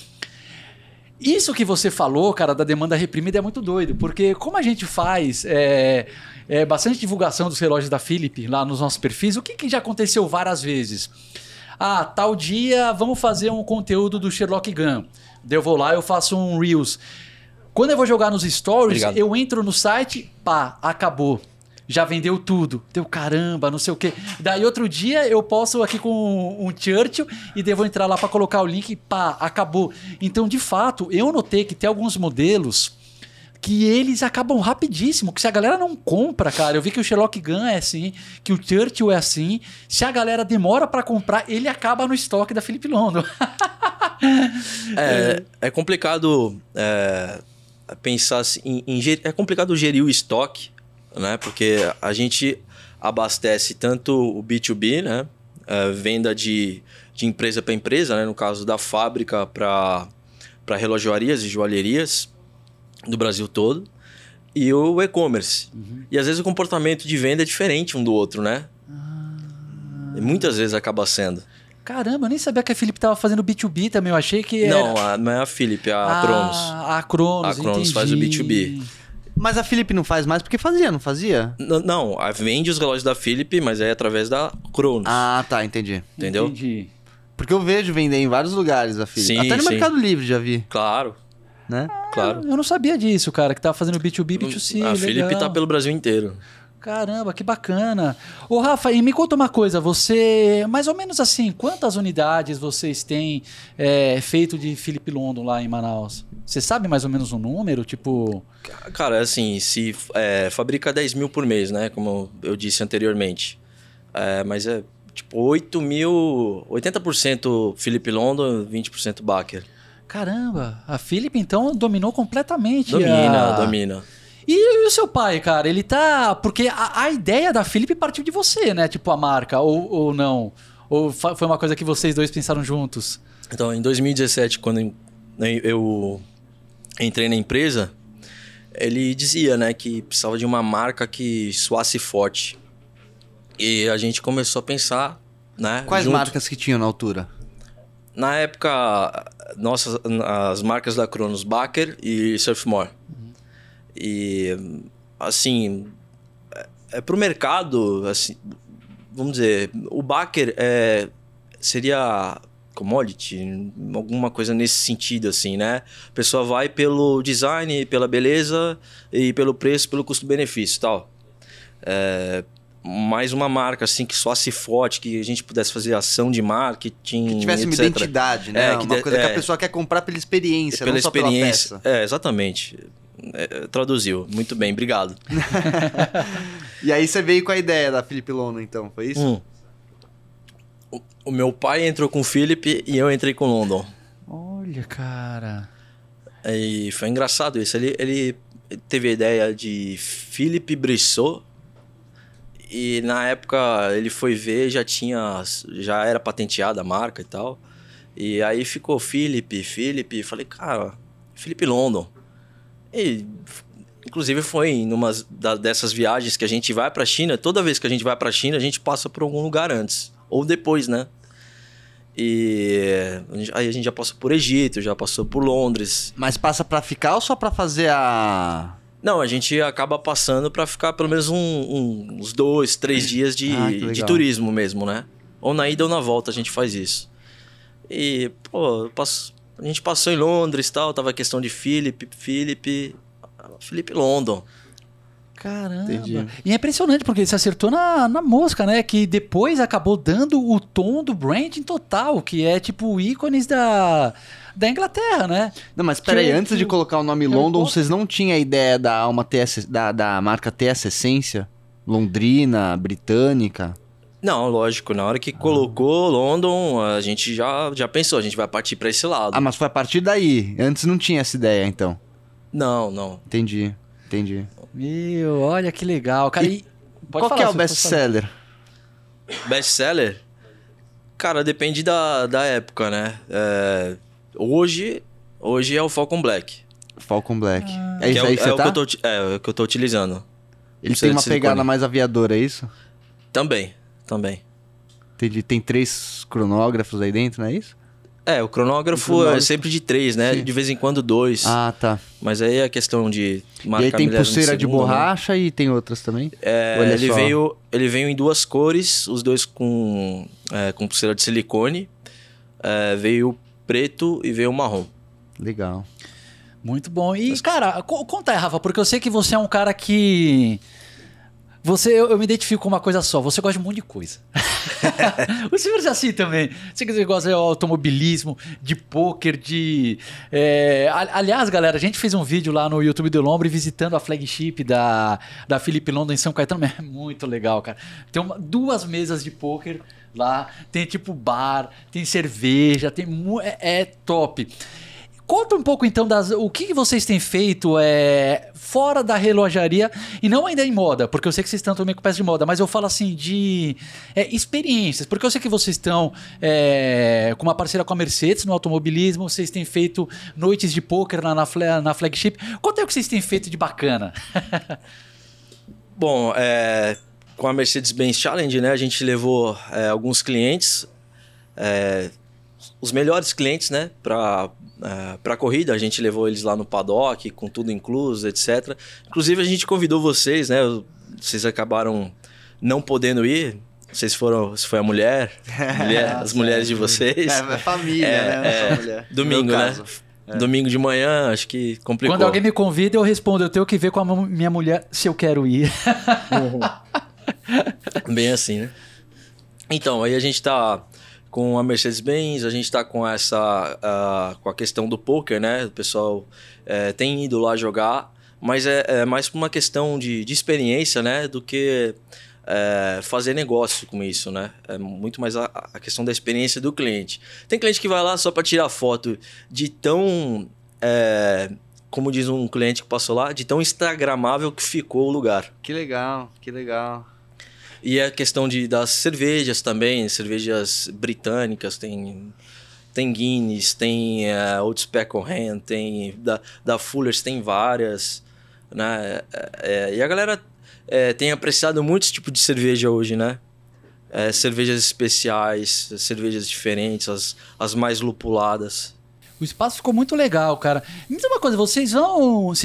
Isso que você falou, cara, da demanda reprimida é muito doido, porque como a gente faz bastante divulgação dos relógios da Phillip lá nos nossos perfis, o que já aconteceu várias vezes? Ah, tal dia vamos fazer um conteúdo do Sherlock Gun. Eu vou lá, eu faço um Reels. Quando eu vou jogar nos stories, eu entro no site, pá, acabou. Já vendeu tudo. Deu caramba, não sei o quê. Daí outro dia eu posto aqui com um Churchill e devo entrar lá para colocar o link, pá, acabou. Então, de fato, eu notei que tem alguns modelos que eles acabam rapidíssimo, que se a galera não compra, cara, eu vi que o Sherlock Gun é assim, que o Churchill é assim, se a galera demora para comprar, ele acaba no estoque da Phillip London. É complicado... pensar em é complicado gerir o estoque, né? Porque a gente abastece tanto o B2B, né? venda de empresa para empresa, né? No caso da fábrica para relojoarias e joalherias do Brasil todo, e o e-commerce. Uhum. E às vezes o comportamento de venda é diferente um do outro, né? Ah. E muitas vezes acaba sendo. Caramba, eu nem sabia que a Phillip estava fazendo B2B também, eu achei que era... Não, não é a Phillip, é a Cronos. Ah, a Cronos, entendi. Faz o B2B. Mas a Phillip não faz mais porque fazia, não fazia? Não, vende os relógios da Phillip, mas é através da Cronos. Ah, tá, entendi. Entendeu? Entendi. Porque eu vejo vender em vários lugares a Phillip. Sim, até no Mercado Livre já vi. Claro. Né? Ah, claro. Eu não sabia disso, cara, que tava fazendo B2B, B2C. A Phillip tá pelo Brasil inteiro. Caramba, que bacana. Ô, Rafa, e me conta uma coisa. Você, mais ou menos assim, quantas unidades vocês têm feito de Phillip London lá em Manaus? Você sabe mais ou menos um número? Tipo... Cara, assim, se fabrica 10 mil por mês, né? Como eu disse anteriormente. Mas é tipo 8 mil... 80% Phillip London, 20% Bäcker. Caramba, a Phillip então dominou completamente. Domina. E o seu pai, cara, ele tá... Porque a ideia da Phillip partiu de você, né? Tipo, a marca, ou não? Ou foi uma coisa que vocês dois pensaram juntos? Então, em 2017, quando eu entrei na empresa, ele dizia, né, que precisava de uma marca que soasse forte. E a gente começou a pensar, né? Quais marcas que tinham na altura? Na época, as marcas da Cronos, Bäcker e Surfmore. E, assim, pro mercado, assim, vamos dizer, o Bäcker seria commodity, alguma coisa nesse sentido, assim, né? A pessoa vai pelo design, pela beleza e pelo preço, pelo custo-benefício e tal. Mais uma marca, assim, que soasse forte, que a gente pudesse fazer ação de marketing, que tivesse etc. uma identidade, né? Uma coisa que a pessoa quer comprar pela experiência, não só pela peça. Exatamente. Traduziu. Muito bem, obrigado. E aí você veio com a ideia da Phillip London, então, foi isso? O meu pai entrou com o Phillip e eu entrei com o London. Olha, cara... E foi engraçado isso. Ele teve a ideia de Phillip Brissot e na época ele foi ver, já era patenteada a marca e tal. E aí ficou Phillip. Falei, cara, Phillip London. E, inclusive, foi em uma dessas viagens que a gente vai pra China. Toda vez que a gente vai pra China, a gente passa por algum lugar antes. Ou depois, né? E aí a gente já passou por Egito, já passou por Londres. Mas passa pra ficar ou só pra fazer a... Não, a gente acaba passando pra ficar pelo menos uns 2, 3 dias de turismo mesmo, né? Ou na ida ou na volta a gente faz isso. E, pô, a gente passou em Londres e tal, tava a questão de Phillip London. Caramba. Entendi. E é impressionante, porque ele se acertou na mosca, né? Que depois acabou dando o tom do branding total, que é tipo ícones da Inglaterra, né? Não, mas peraí, antes de colocar o nome London, vocês não tinham a ideia da alma da marca ter essa essência? Londrina, britânica... Não, lógico, na hora que colocou London, a gente já pensou, a gente vai partir para esse lado. Ah, mas foi a partir daí, antes não tinha essa ideia, então? Não. Entendi. Meu, olha que legal. Cara, qual falar, que é o best-seller? Best-seller? Cara, depende da época, né? Hoje é o Falcon Black. Falcon Black. É isso aí que você tá? É o que eu tô utilizando. Ele tem uma pegada mais aviadora, é isso? Também. Tem 3 cronógrafos aí dentro, não é isso? O cronógrafo é sempre de 3, né? Sim. De vez em quando 2. Ah, tá. Mas aí é a questão de marcar. E aí tem pulseira de borracha, né? E tem outras também? Ele veio em 2 cores, os 2 com pulseira de silicone. Veio preto e veio marrom. Legal. Muito bom. E, cara, conta aí, Rafa, porque eu sei que você é um cara que... Eu me identifico com uma coisa só. Você gosta de um monte de coisa. Os senhores assim também. Você gosta de automobilismo, de pôquer, de... Aliás, galera, a gente fez um vídeo lá no YouTube do Lombre visitando a flagship da Phillip London em São Caetano. É muito legal, cara. Tem 2 mesas de pôquer lá. Tem tipo bar, tem cerveja, tem... É top. Conta um pouco, então, o que vocês têm feito fora da relojaria, e não ainda em moda, porque eu sei que vocês estão também com peças de moda, mas eu falo assim de experiências, porque eu sei que vocês estão com uma parceira com a Mercedes no automobilismo, vocês têm feito noites de pôquer na flagship. Conta aí o que vocês têm feito de bacana. Bom, com a Mercedes-Benz Challenge, né, a gente levou alguns clientes, os melhores clientes, né, para a corrida. A gente levou eles lá no paddock, com tudo incluso, etc. Inclusive, a gente convidou vocês, né? Vocês acabaram não podendo ir. Vocês foram... Se foi a mulher as mulheres de vocês. É, família, né? Mulher. Domingo, né? Domingo de manhã, acho que complicou. Quando alguém me convida, eu respondo. Eu tenho que ver com a minha mulher se eu quero ir. Bem assim, né? Então, aí a gente tá... Com a Mercedes-Benz, a gente está com a questão do poker, né? O pessoal tem ido lá jogar, mas é mais por uma questão de experiência, né? Do que fazer negócio com isso, né? É muito mais a questão da experiência do cliente. Tem cliente que vai lá só para tirar foto de tão... como diz um cliente que passou lá, de tão instagramável que ficou o lugar. Que legal, que legal. E a questão das cervejas também, cervejas britânicas, tem Guinness, tem Old Speckled Hen, tem da Fuller's, tem várias, né? E a galera tem apreciado muito esse tipo de cerveja hoje, né? Cervejas especiais, cervejas diferentes, as mais lupuladas. O espaço ficou muito legal, cara. Me diz uma coisa, vocês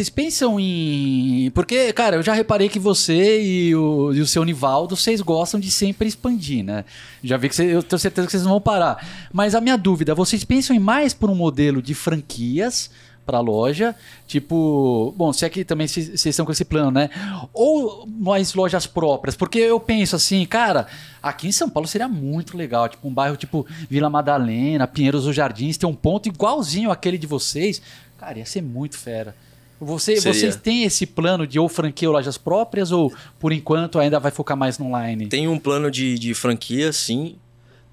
pensam em... Porque, cara, eu já reparei que você e o seu Nivaldo, vocês gostam de sempre expandir, né? Já vi que eu tenho certeza que vocês não vão parar. Mas a minha dúvida, vocês pensam em mais por um modelo de franquias para loja? Tipo, bom, se é que também vocês estão com esse plano, né? Ou mais lojas próprias? Porque eu penso assim, cara, aqui em São Paulo seria muito legal. Tipo, um bairro tipo Vila Madalena, Pinheiros dos Jardins, ter um ponto igualzinho àquele de vocês. Cara, ia ser muito fera. Vocês têm esse plano de ou franquia ou lojas próprias? Ou, por enquanto, ainda vai focar mais no online? Tem um plano de franquia, sim.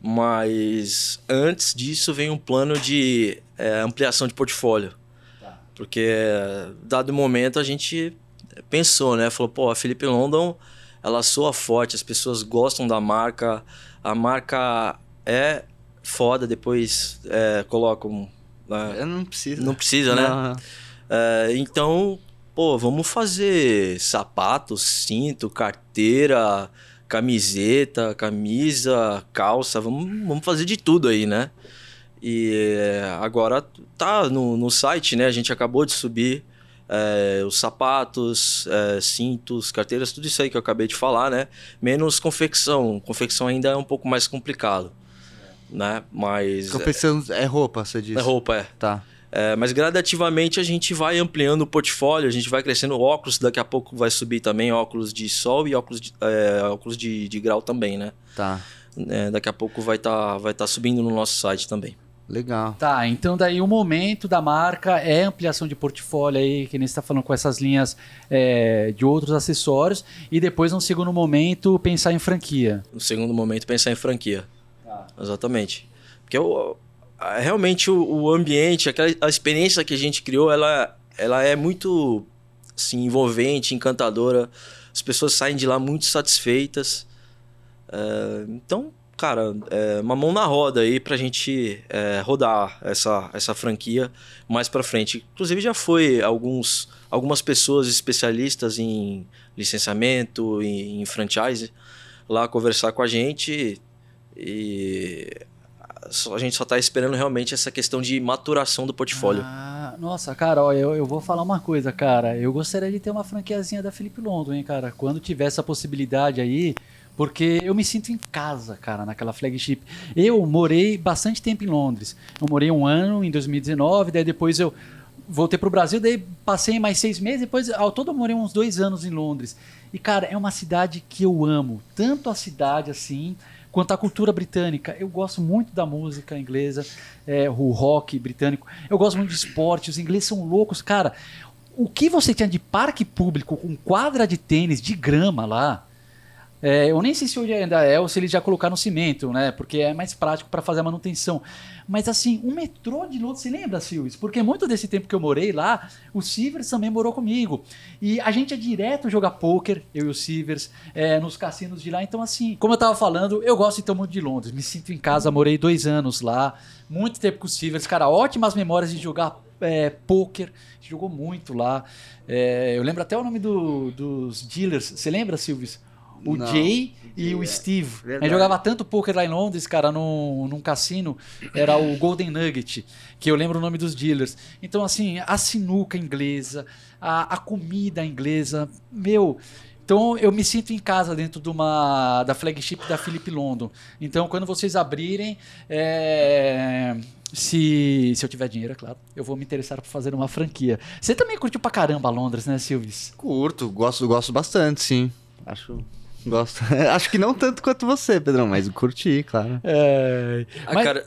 Mas antes disso vem um plano de ampliação de portfólio. Porque, dado momento, a gente pensou, né? Falou, pô, a Phillip London, ela soa forte, as pessoas gostam da marca, a marca é foda, depois colocam... Não precisa. Não precisa, né? Uhum. Então, pô, vamos fazer sapato, cinto, carteira, camiseta, camisa, calça, vamos fazer de tudo aí, né? E agora tá no site, né? A gente acabou de subir os sapatos, cintos, carteiras, tudo isso aí que eu acabei de falar, né? Menos confecção. Confecção ainda é um pouco mais complicado, né? Mas... Confecção é roupa, você disse? É roupa, é. Tá. Mas gradativamente a gente vai ampliando o portfólio, a gente vai crescendo óculos, daqui a pouco vai subir também óculos de sol e óculos de grau também, né? Tá. Daqui a pouco vai tá subindo no nosso site também. Legal. Tá, então daí o momento da marca é ampliação de portfólio aí, que nem você está falando, com essas linhas de outros acessórios, e depois, no segundo momento, pensar em franquia. No segundo momento, pensar em franquia. Tá. Exatamente. Porque realmente o ambiente, a experiência que a gente criou, ela é muito assim, envolvente, encantadora. As pessoas saem de lá muito satisfeitas. Então... Cara, uma mão na roda aí pra gente rodar essa franquia mais pra frente. Inclusive já foi algumas pessoas especialistas em licenciamento, em franchise, lá conversar com a gente, e a gente só tá esperando realmente essa questão de maturação do portfólio. Nossa, cara, ó, eu vou falar uma coisa, cara. Eu gostaria de ter uma franquiazinha da Phillip London, hein, cara. Quando tiver essa possibilidade aí... Porque eu me sinto em casa, cara, naquela flagship. Eu morei bastante tempo em Londres. Eu morei um ano em 2019, daí depois eu voltei pro Brasil, daí passei mais 6 meses, depois ao todo eu morei uns 2 anos em Londres. E, cara, é uma cidade que eu amo. Tanto a cidade, assim, quanto a cultura britânica. Eu gosto muito da música inglesa, o rock britânico. Eu gosto muito de esporte, os ingleses são loucos. Cara, o que você tinha de parque público com quadra de tênis, de grama lá... É, eu nem sei se hoje ainda é ou se eles já colocaram cimento, né? Porque é mais prático para fazer a manutenção. Mas assim, um metrô de Londres, você lembra, Silves? Porque muito desse tempo que eu morei lá, o Silvers também morou comigo. E a gente é direto jogar pôquer, eu e o Silvers, nos cassinos de lá. Então assim, como eu tava falando, eu gosto então muito de Londres. Me sinto em casa, morei 2 anos lá. Muito tempo com o Silvers, cara, ótimas memórias de jogar pôquer. A gente jogou muito lá. Eu lembro até o nome dos dealers. Você lembra, Silvers? O não, Jay e o Steve. Verdade. A gente jogava tanto poker lá em Londres, cara, num cassino, era o Golden Nugget, que eu lembro o nome dos dealers. Então, assim, a sinuca inglesa, a comida inglesa, meu... Então, eu me sinto em casa dentro da flagship da Phillip London. Então, quando vocês abrirem, se eu tiver dinheiro, é claro, eu vou me interessar por fazer uma franquia. Você também curtiu pra caramba Londres, né, Silvis? Curto, gosto bastante, sim. Gosto. Acho que não tanto quanto você, Pedrão, mas curti, claro. Cara,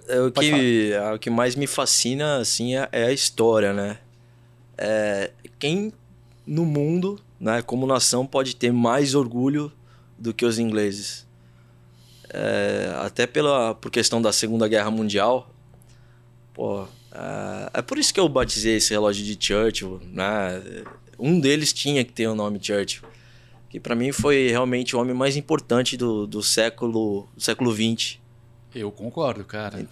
o que mais me fascina, assim, é a história, né? Quem no mundo, né, como nação, pode ter mais orgulho do que os ingleses? Até por questão da Segunda Guerra Mundial. Pô, é por isso que eu batizei esse relógio de Churchill, né? Um deles tinha que ter o nome Churchill. Que para mim foi realmente o homem mais importante do século XX. Eu concordo, cara.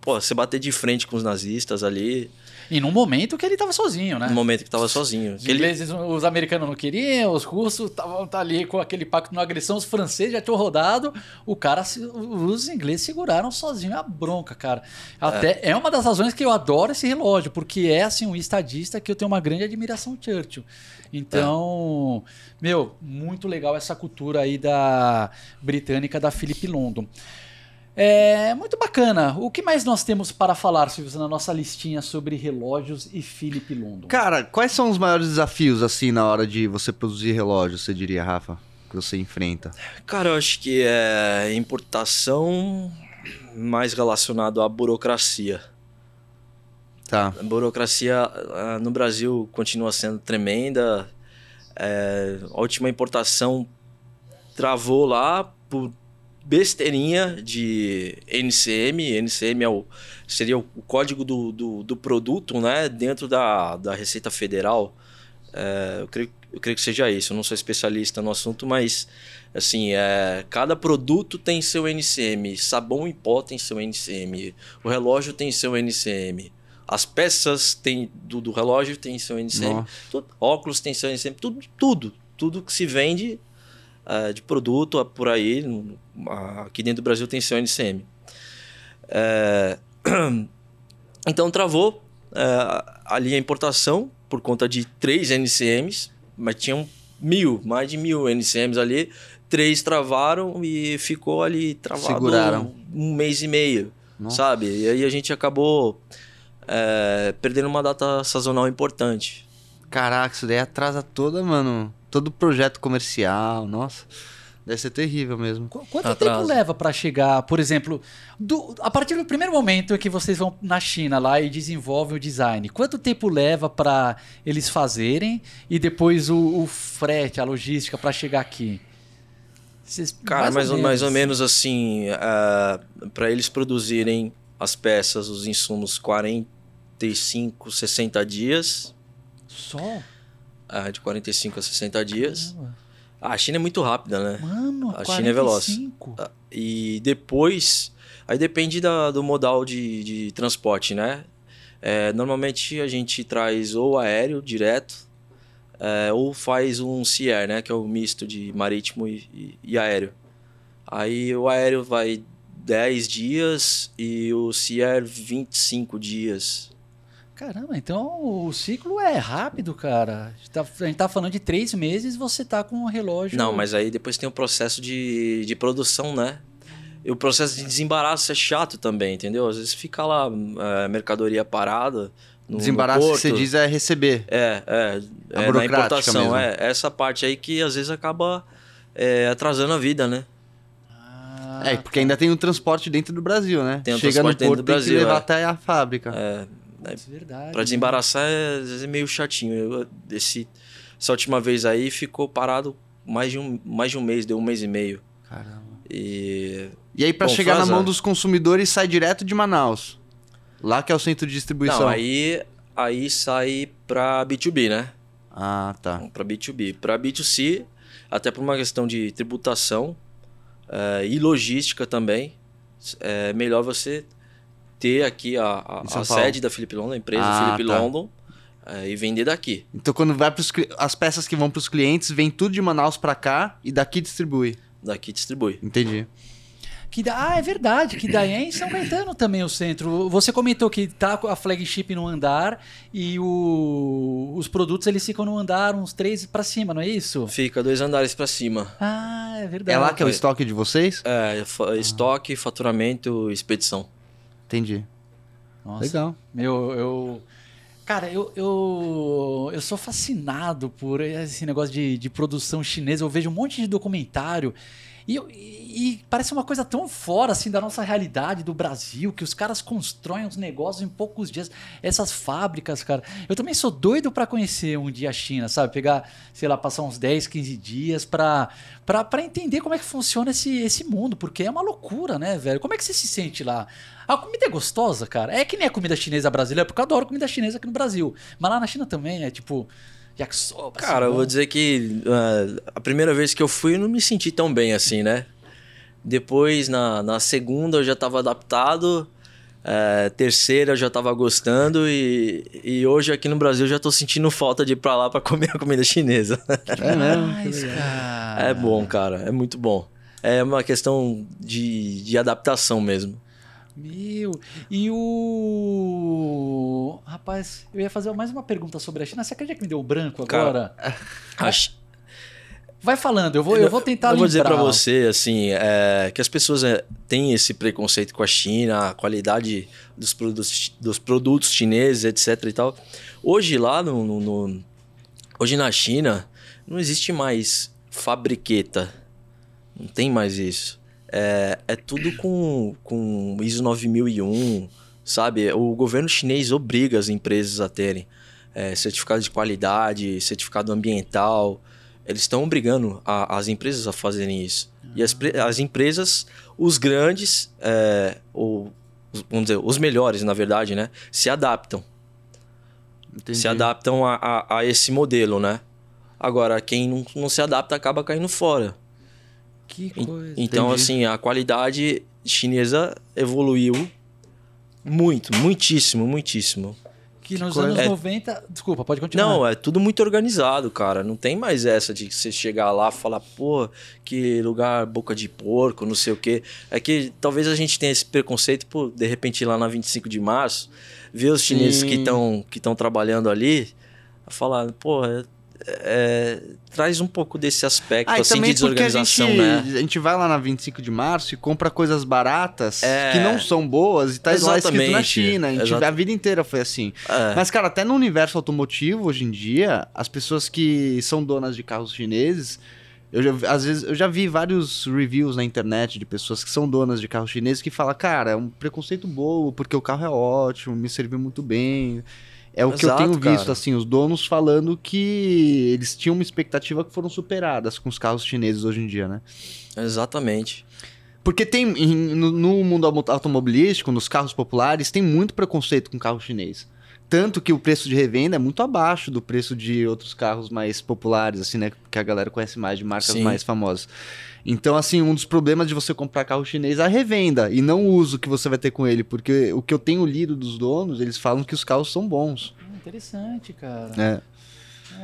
Pô, você bater de frente com os nazistas ali... E num momento que ele tava sozinho, né? Num momento que tava sozinho. Os ingleses, os americanos não queriam, os russos estavam ali com aquele pacto de não agressão, os franceses já tinham rodado, os ingleses seguraram sozinho a bronca, cara. Até é uma das razões que eu adoro esse relógio, porque é assim um estadista que eu tenho uma grande admiração, Churchill. Então, meu, muito legal essa cultura aí da britânica da Phillip London. É muito bacana. O que mais nós temos para falar, Silvio, na nossa listinha sobre relógios e Phillip London? Cara, quais são os maiores desafios, assim, na hora de você produzir relógio, você diria, Rafa, que você enfrenta? Cara, eu acho que é importação mais relacionado à burocracia. Tá. A burocracia no Brasil continua sendo tremenda. A última importação travou lá por besteirinha de NCM. NCM seria o código do produto, né? Dentro da Receita Federal. Eu creio que seja isso. Eu não sou especialista no assunto, mas assim, cada produto tem seu NCM. Sabão em pó tem seu NCM. O relógio tem seu NCM. As peças do relógio tem seu NCM. Tudo, óculos tem seu NCM. Tudo que se vende de produto por aí, aqui dentro do Brasil tem seu NCM. Então travou ali a importação por conta de 3 NCMs, mas tinham mais de 1000 NCMs ali, 3 travaram e ficou ali travado. Seguraram. Um mês e meio, nossa, sabe? E aí a gente acabou perdendo uma data sazonal importante. Caraca, isso daí atrasa toda, mano... Todo projeto comercial, nossa, deve ser terrível mesmo. Quanto tempo leva para chegar, por exemplo, a partir do primeiro momento que vocês vão na China lá e desenvolvem o design, quanto tempo leva para eles fazerem e depois o frete, a logística para chegar aqui? Vocês, cara, mais ou menos assim, para eles produzirem as peças, os insumos, 45, 60 dias. Só? De 45 a 60 dias. Caramba. A China é muito rápida, né? Mano, a China é veloz. E depois... Aí depende do modal de transporte, né? Normalmente a gente traz ou aéreo direto, ou faz um CIER, né? Que é o misto de marítimo e aéreo. Aí o aéreo vai 10 dias e o CIER 25 dias. Caramba, então o ciclo é rápido, cara. A gente tá falando de 3 meses, você tá com o relógio... Não, mas aí depois tem o processo de produção, né? E o processo de desembaraço é chato também, entendeu? Às vezes fica lá a mercadoria parada no desembaraço porto. Que você diz é receber. É a burocrática mesmo. É essa parte aí que às vezes acaba atrasando a vida, né? Porque ainda tem o transporte dentro do Brasil, né? Tem o Chega transporte no porto, dentro do Brasil, tem que levar até a fábrica. Para desembaraçar, às vezes é meio chatinho. Essa última vez aí ficou parado mais de um mês, deu um mês e meio. Caramba. E aí, para chegar na mão dos consumidores, sai direto de Manaus? Lá que é o centro de distribuição? Não, aí sai para B2B, né? Ah, tá. Então, para B2B. Para B2C, até por uma questão de tributação e logística também, é melhor você ter aqui a sede da Phillip London, a empresa Phillip London, e vender daqui. Então, quando vai para as peças que vão para os clientes, vem tudo de Manaus para cá e daqui distribui? Daqui distribui. Entendi. Que é verdade, que daí é em São Caetano também o centro. Você comentou que tá a flagship no andar e os produtos eles ficam no andar uns 3 para cima, não é isso? Fica 2 andares para cima. Ah, é verdade. É lá que é o estoque de vocês? É, estoque, faturamento, expedição. Entendi. Nossa. Legal. Cara, eu sou fascinado por esse negócio de produção chinesa. Eu vejo um monte de documentário e parece uma coisa tão fora assim, da nossa realidade, do Brasil, que os caras constroem os negócios em poucos dias. Essas fábricas, cara. Eu também sou doido para conhecer um dia a China, sabe? Pegar, sei lá, passar uns 10, 15 dias para entender como é que funciona esse mundo. Porque é uma loucura, né, velho? Como é que você se sente lá? A comida é gostosa, cara. É que nem a comida chinesa brasileira, porque eu adoro comida chinesa aqui no Brasil. Mas lá na China também é tipo yakisoba. Cara, eu vou dizer que a primeira vez que eu fui eu não me senti tão bem assim, né? Depois, na segunda eu já tava adaptado. Terceira eu já tava gostando. E hoje aqui no Brasil eu já tô sentindo falta de ir pra lá pra comer a comida chinesa. É mesmo? É bom, cara. É muito bom. É uma questão de adaptação mesmo. Meu, e o... Rapaz, eu ia fazer mais uma pergunta sobre a China. Você acredita que me deu branco agora? Cara, vai falando, eu vou tentar lembrar. Eu vou dizer pra você, assim, que as pessoas têm esse preconceito com a China, a qualidade dos produtos chineses, etc e tal. Hoje lá, hoje na China, não existe mais fabriqueta. Não tem mais isso. É tudo com ISO 9001, sabe? O governo chinês obriga as empresas a terem certificado de qualidade, certificado ambiental. Eles estão obrigando as empresas a fazerem isso. E as empresas, os grandes, vamos dizer, os melhores, na verdade, né? Se adaptam. Entendi. Se adaptam a esse modelo, né? Agora, quem não se adapta acaba caindo fora. Que coisa. Então, entendi. Assim, a qualidade chinesa evoluiu muito, muitíssimo, muitíssimo. Que nos anos 90... Desculpa, pode continuar. Não, é tudo muito organizado, cara. Não tem mais essa de você chegar lá e falar, pô, que lugar boca de porco, não sei o quê. É que talvez a gente tenha esse preconceito, por de repente, lá na 25 de março, ver os chineses que estão trabalhando ali, falar, pô... traz um pouco desse aspecto assim, de desorganização, né? A gente vai lá na 25 de março e compra coisas baratas que não são boas e tá lá escrito na China. A vida inteira foi assim. Mas, cara, até no universo automotivo, hoje em dia, as pessoas que são donas de carros chineses... Eu já vi vários reviews na internet de pessoas que são donas de carros chineses que falam, cara, é um preconceito bobo, porque o carro é ótimo, me serviu muito bem... É o que eu tenho visto, cara. Assim, os donos falando que eles tinham uma expectativa que foram superadas com os carros chineses hoje em dia, né? Exatamente. Porque tem, no mundo automobilístico, nos carros populares, tem muito preconceito com carro chinês. Tanto que o preço de revenda é muito abaixo do preço de outros carros mais populares, assim, né? Que a galera conhece mais, de marcas mais famosas. Então, assim, um dos problemas de você comprar carro chinês é a revenda e não o uso que você vai ter com ele. Porque o que eu tenho lido dos donos, eles falam que os carros são bons. Interessante, cara.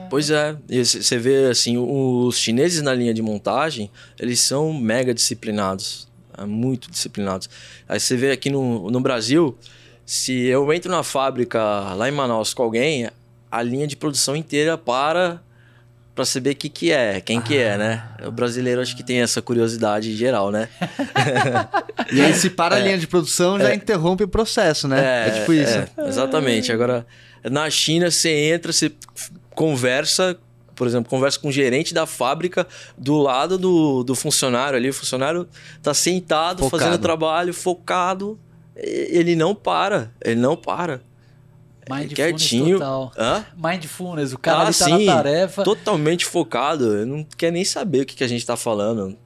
Pois é. E você vê, assim, os chineses na linha de montagem, eles são mega disciplinados. Muito disciplinados. Aí você vê aqui no Brasil... Se eu entro na fábrica lá em Manaus com alguém, a linha de produção inteira para saber o que é, quem que é, né? O brasileiro acho que tem essa curiosidade geral, né? E aí se para a linha de produção já interrompe o processo, né? É tipo isso. Exatamente. Agora, na China você entra, você conversa, por exemplo, conversa com o gerente da fábrica do lado do funcionário ali. O funcionário tá sentado, focado, fazendo o trabalho, focado. Ele não para. Mindfulness total. Hã? Mindfulness, o cara ali tá na tarefa. Totalmente focado, eu não quero nem saber o que a gente tá falando.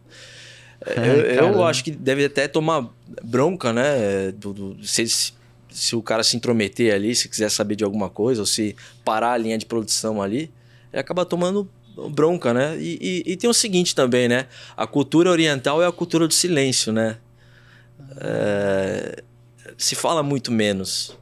Eu acho que deve até tomar bronca, né? Se o cara se intrometer ali, se quiser saber de alguma coisa, ou se parar a linha de produção ali, ele acaba tomando bronca, né? E tem o seguinte também, né? A cultura oriental é a cultura do silêncio, né? Se fala muito menos.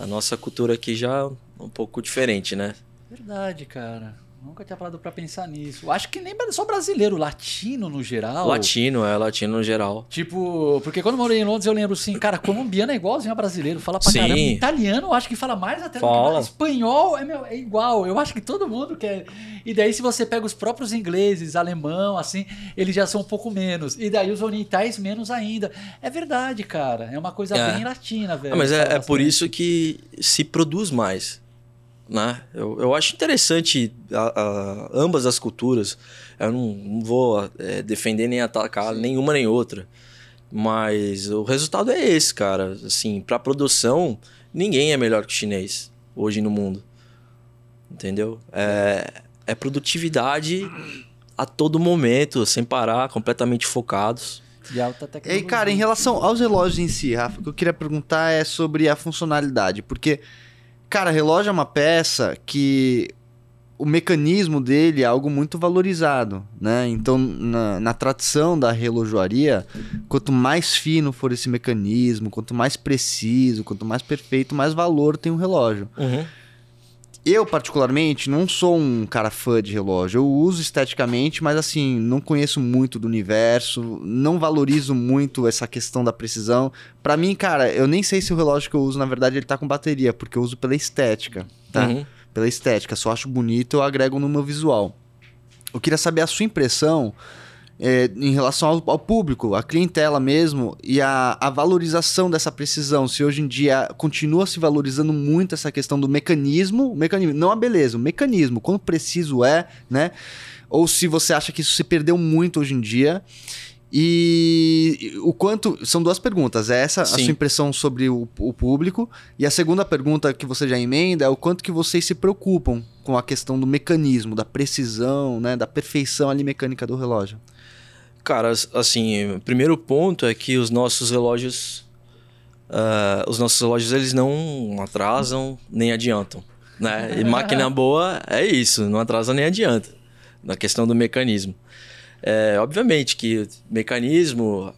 A nossa cultura aqui já é um pouco diferente, né? Verdade, cara. Nunca tinha parado pra pensar nisso. Acho que nem só brasileiro, latino no geral. Latino no geral. Tipo, porque quando eu morei em Londres eu lembro assim, cara, colombiano é igualzinho a brasileiro, fala pra caramba. Italiano eu acho que fala mais até do que espanhol, é igual. Eu acho que todo mundo quer. E daí se você pega os próprios ingleses, alemão, assim, eles já são um pouco menos. E daí os orientais menos ainda. É verdade, cara. É uma coisa bem latina, velho. Mas é por isso que se produz mais. Né? Eu acho interessante ambas as culturas. Eu não vou defender nem atacar nenhuma nem outra, mas o resultado é esse, cara. Assim, para produção, ninguém é melhor que o chinês hoje no mundo, entendeu? É produtividade a todo momento, sem parar, completamente focados. De alta tecnologia. E cara, em relação aos relógios em si, Rafa, o que eu queria perguntar é sobre a funcionalidade, porque cara, relógio é uma peça que o mecanismo dele é algo muito valorizado, né? Então, na tradição da relojoaria, quanto mais fino for esse mecanismo, quanto mais preciso, quanto mais perfeito, mais valor tem um relógio. Uhum. Eu, particularmente, não sou um cara fã de relógio. Eu uso esteticamente, mas assim, não conheço muito do universo, não valorizo muito essa questão da precisão. Pra mim, cara, eu nem sei se o relógio que eu uso, na verdade, ele tá com bateria, porque eu uso pela estética, tá? Uhum. Pela estética, só acho bonito, eu agrego no meu visual. Eu queria saber a sua impressão em relação ao público, a clientela mesmo e a valorização dessa precisão, se hoje em dia continua se valorizando muito essa questão do mecanismo, não a beleza, o mecanismo, quanto preciso é, né? Ou se você acha que isso se perdeu muito hoje em dia. E o quanto... São duas perguntas. Essa, sim, a sua impressão sobre o público. E a segunda pergunta que você já emenda é o quanto que vocês se preocupam com a questão do mecanismo, da precisão, né, da perfeição ali mecânica do relógio. Cara, assim, o primeiro ponto é que os nossos relógios eles não atrasam nem adiantam, né? E máquina boa é isso, não atrasa nem adianta, na questão do mecanismo. Obviamente que o mecanismo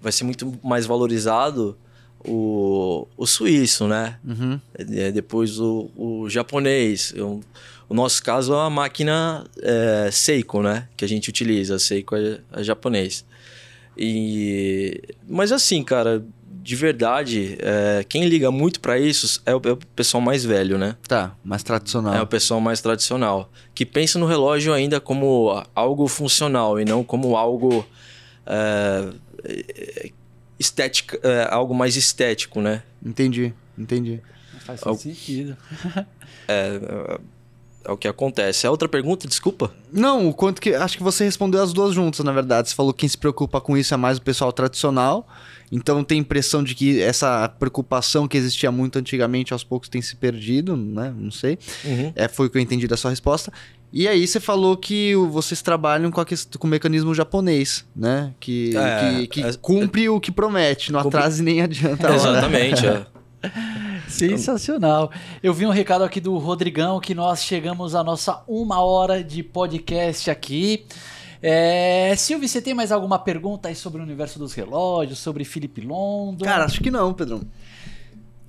vai ser muito mais valorizado o suíço, né? Uhum. Depois o japonês. O nosso caso é uma máquina Seiko, né? Que a gente utiliza. A Seiko é japonês. Mas assim, cara, de verdade, quem liga muito para isso é o pessoal mais velho, né? Tá, mais tradicional. É o pessoal mais tradicional, que pensa no relógio ainda como algo funcional e não como algo estético, algo mais estético, né? Entendi. Não faz sentido. É o que acontece. A outra pergunta, desculpa? Não, o quanto que... Acho que você respondeu as duas juntas, na verdade. Você falou que quem se preocupa com isso é mais o pessoal tradicional. Então tem a impressão de que essa preocupação que existia muito antigamente, aos poucos tem se perdido, né? Não sei. Uhum. Foi o que eu entendi da sua resposta. E aí você falou que vocês trabalham com o mecanismo japonês, né? Que cumpre o que promete, não atrasa e nem adianta. Exatamente, Sensacional. Eu vi um recado aqui do Rodrigão que nós chegamos à nossa 1 hora de podcast aqui. Silvio, você tem mais alguma pergunta aí sobre o universo dos relógios, sobre Phillip London? Cara, acho que não, Pedrão.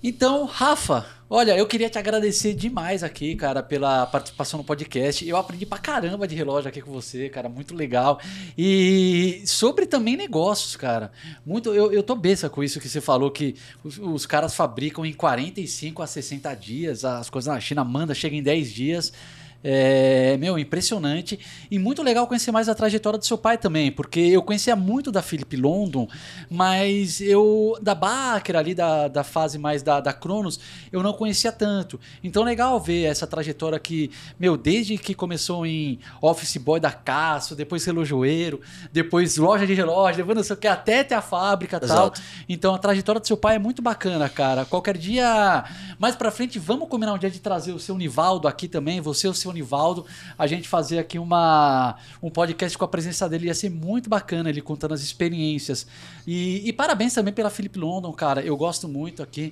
Então, Rafa, olha, eu queria te agradecer demais aqui, cara, pela participação no podcast. Eu aprendi pra caramba de relógio aqui com você, cara, muito legal. E sobre também negócios, cara. Eu tô besta com isso que você falou, que os caras fabricam em 45 a 60 dias, as coisas na China manda, chega em 10 dias. Meu, impressionante. E muito legal conhecer mais a trajetória do seu pai também, porque eu conhecia muito da Phillip London, mas eu, da Bäcker ali, da fase mais da Cronos, eu não conhecia tanto. Então, legal ver essa trajetória que, meu, desde que começou em office boy da Cássio, depois relojoeiro, depois loja de relógio, levando não sei o que, até ter a fábrica e tal. Então, a trajetória do seu pai é muito bacana, cara. Qualquer dia, mais pra frente, vamos combinar um dia de trazer o seu Nivaldo aqui também, você e o seu Nivaldo, a gente fazer aqui um podcast com a presença dele. Ia ser muito bacana ele contando as experiências. E parabéns também pela Phillip London, cara. Eu gosto muito aqui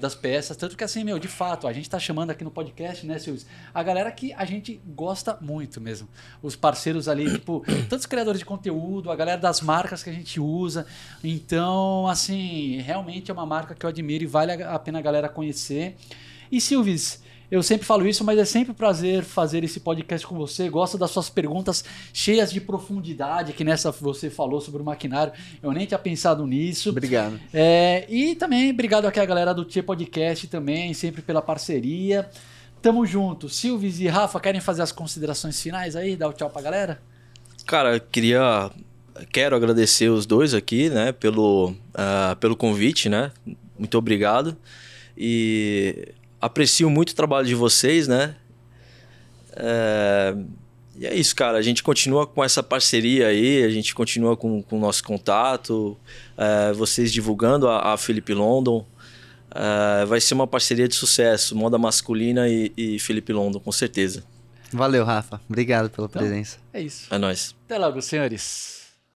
das peças, tanto que assim, meu, de fato, a gente tá chamando aqui no podcast, né, Silvio? A galera que a gente gosta muito mesmo. Os parceiros ali, tipo, tantos criadores de conteúdo, a galera das marcas que a gente usa. Então, assim, realmente é uma marca que eu admiro e vale a pena a galera conhecer. E Silvio, eu sempre falo isso, mas é sempre um prazer fazer esse podcast com você. Gosto das suas perguntas cheias de profundidade, que nessa você falou sobre o maquinário. Eu nem tinha pensado nisso. Obrigado. E também obrigado aqui a galera do Tchê Podcast também, sempre pela parceria. Tamo junto. Silvio e Rafa, querem fazer as considerações finais aí? Dar o tchau pra galera? Cara, quero agradecer os dois aqui, né, pelo convite, né? Muito obrigado. E aprecio muito o trabalho de vocês, né? E é isso, cara. A gente continua com essa parceria aí, a gente continua com o nosso contato, vocês divulgando a Phillip London. Vai ser uma parceria de sucesso, moda masculina e Phillip London, com certeza. Valeu, Rafa. Obrigado pela presença. É isso. É nóis. Até logo, senhores.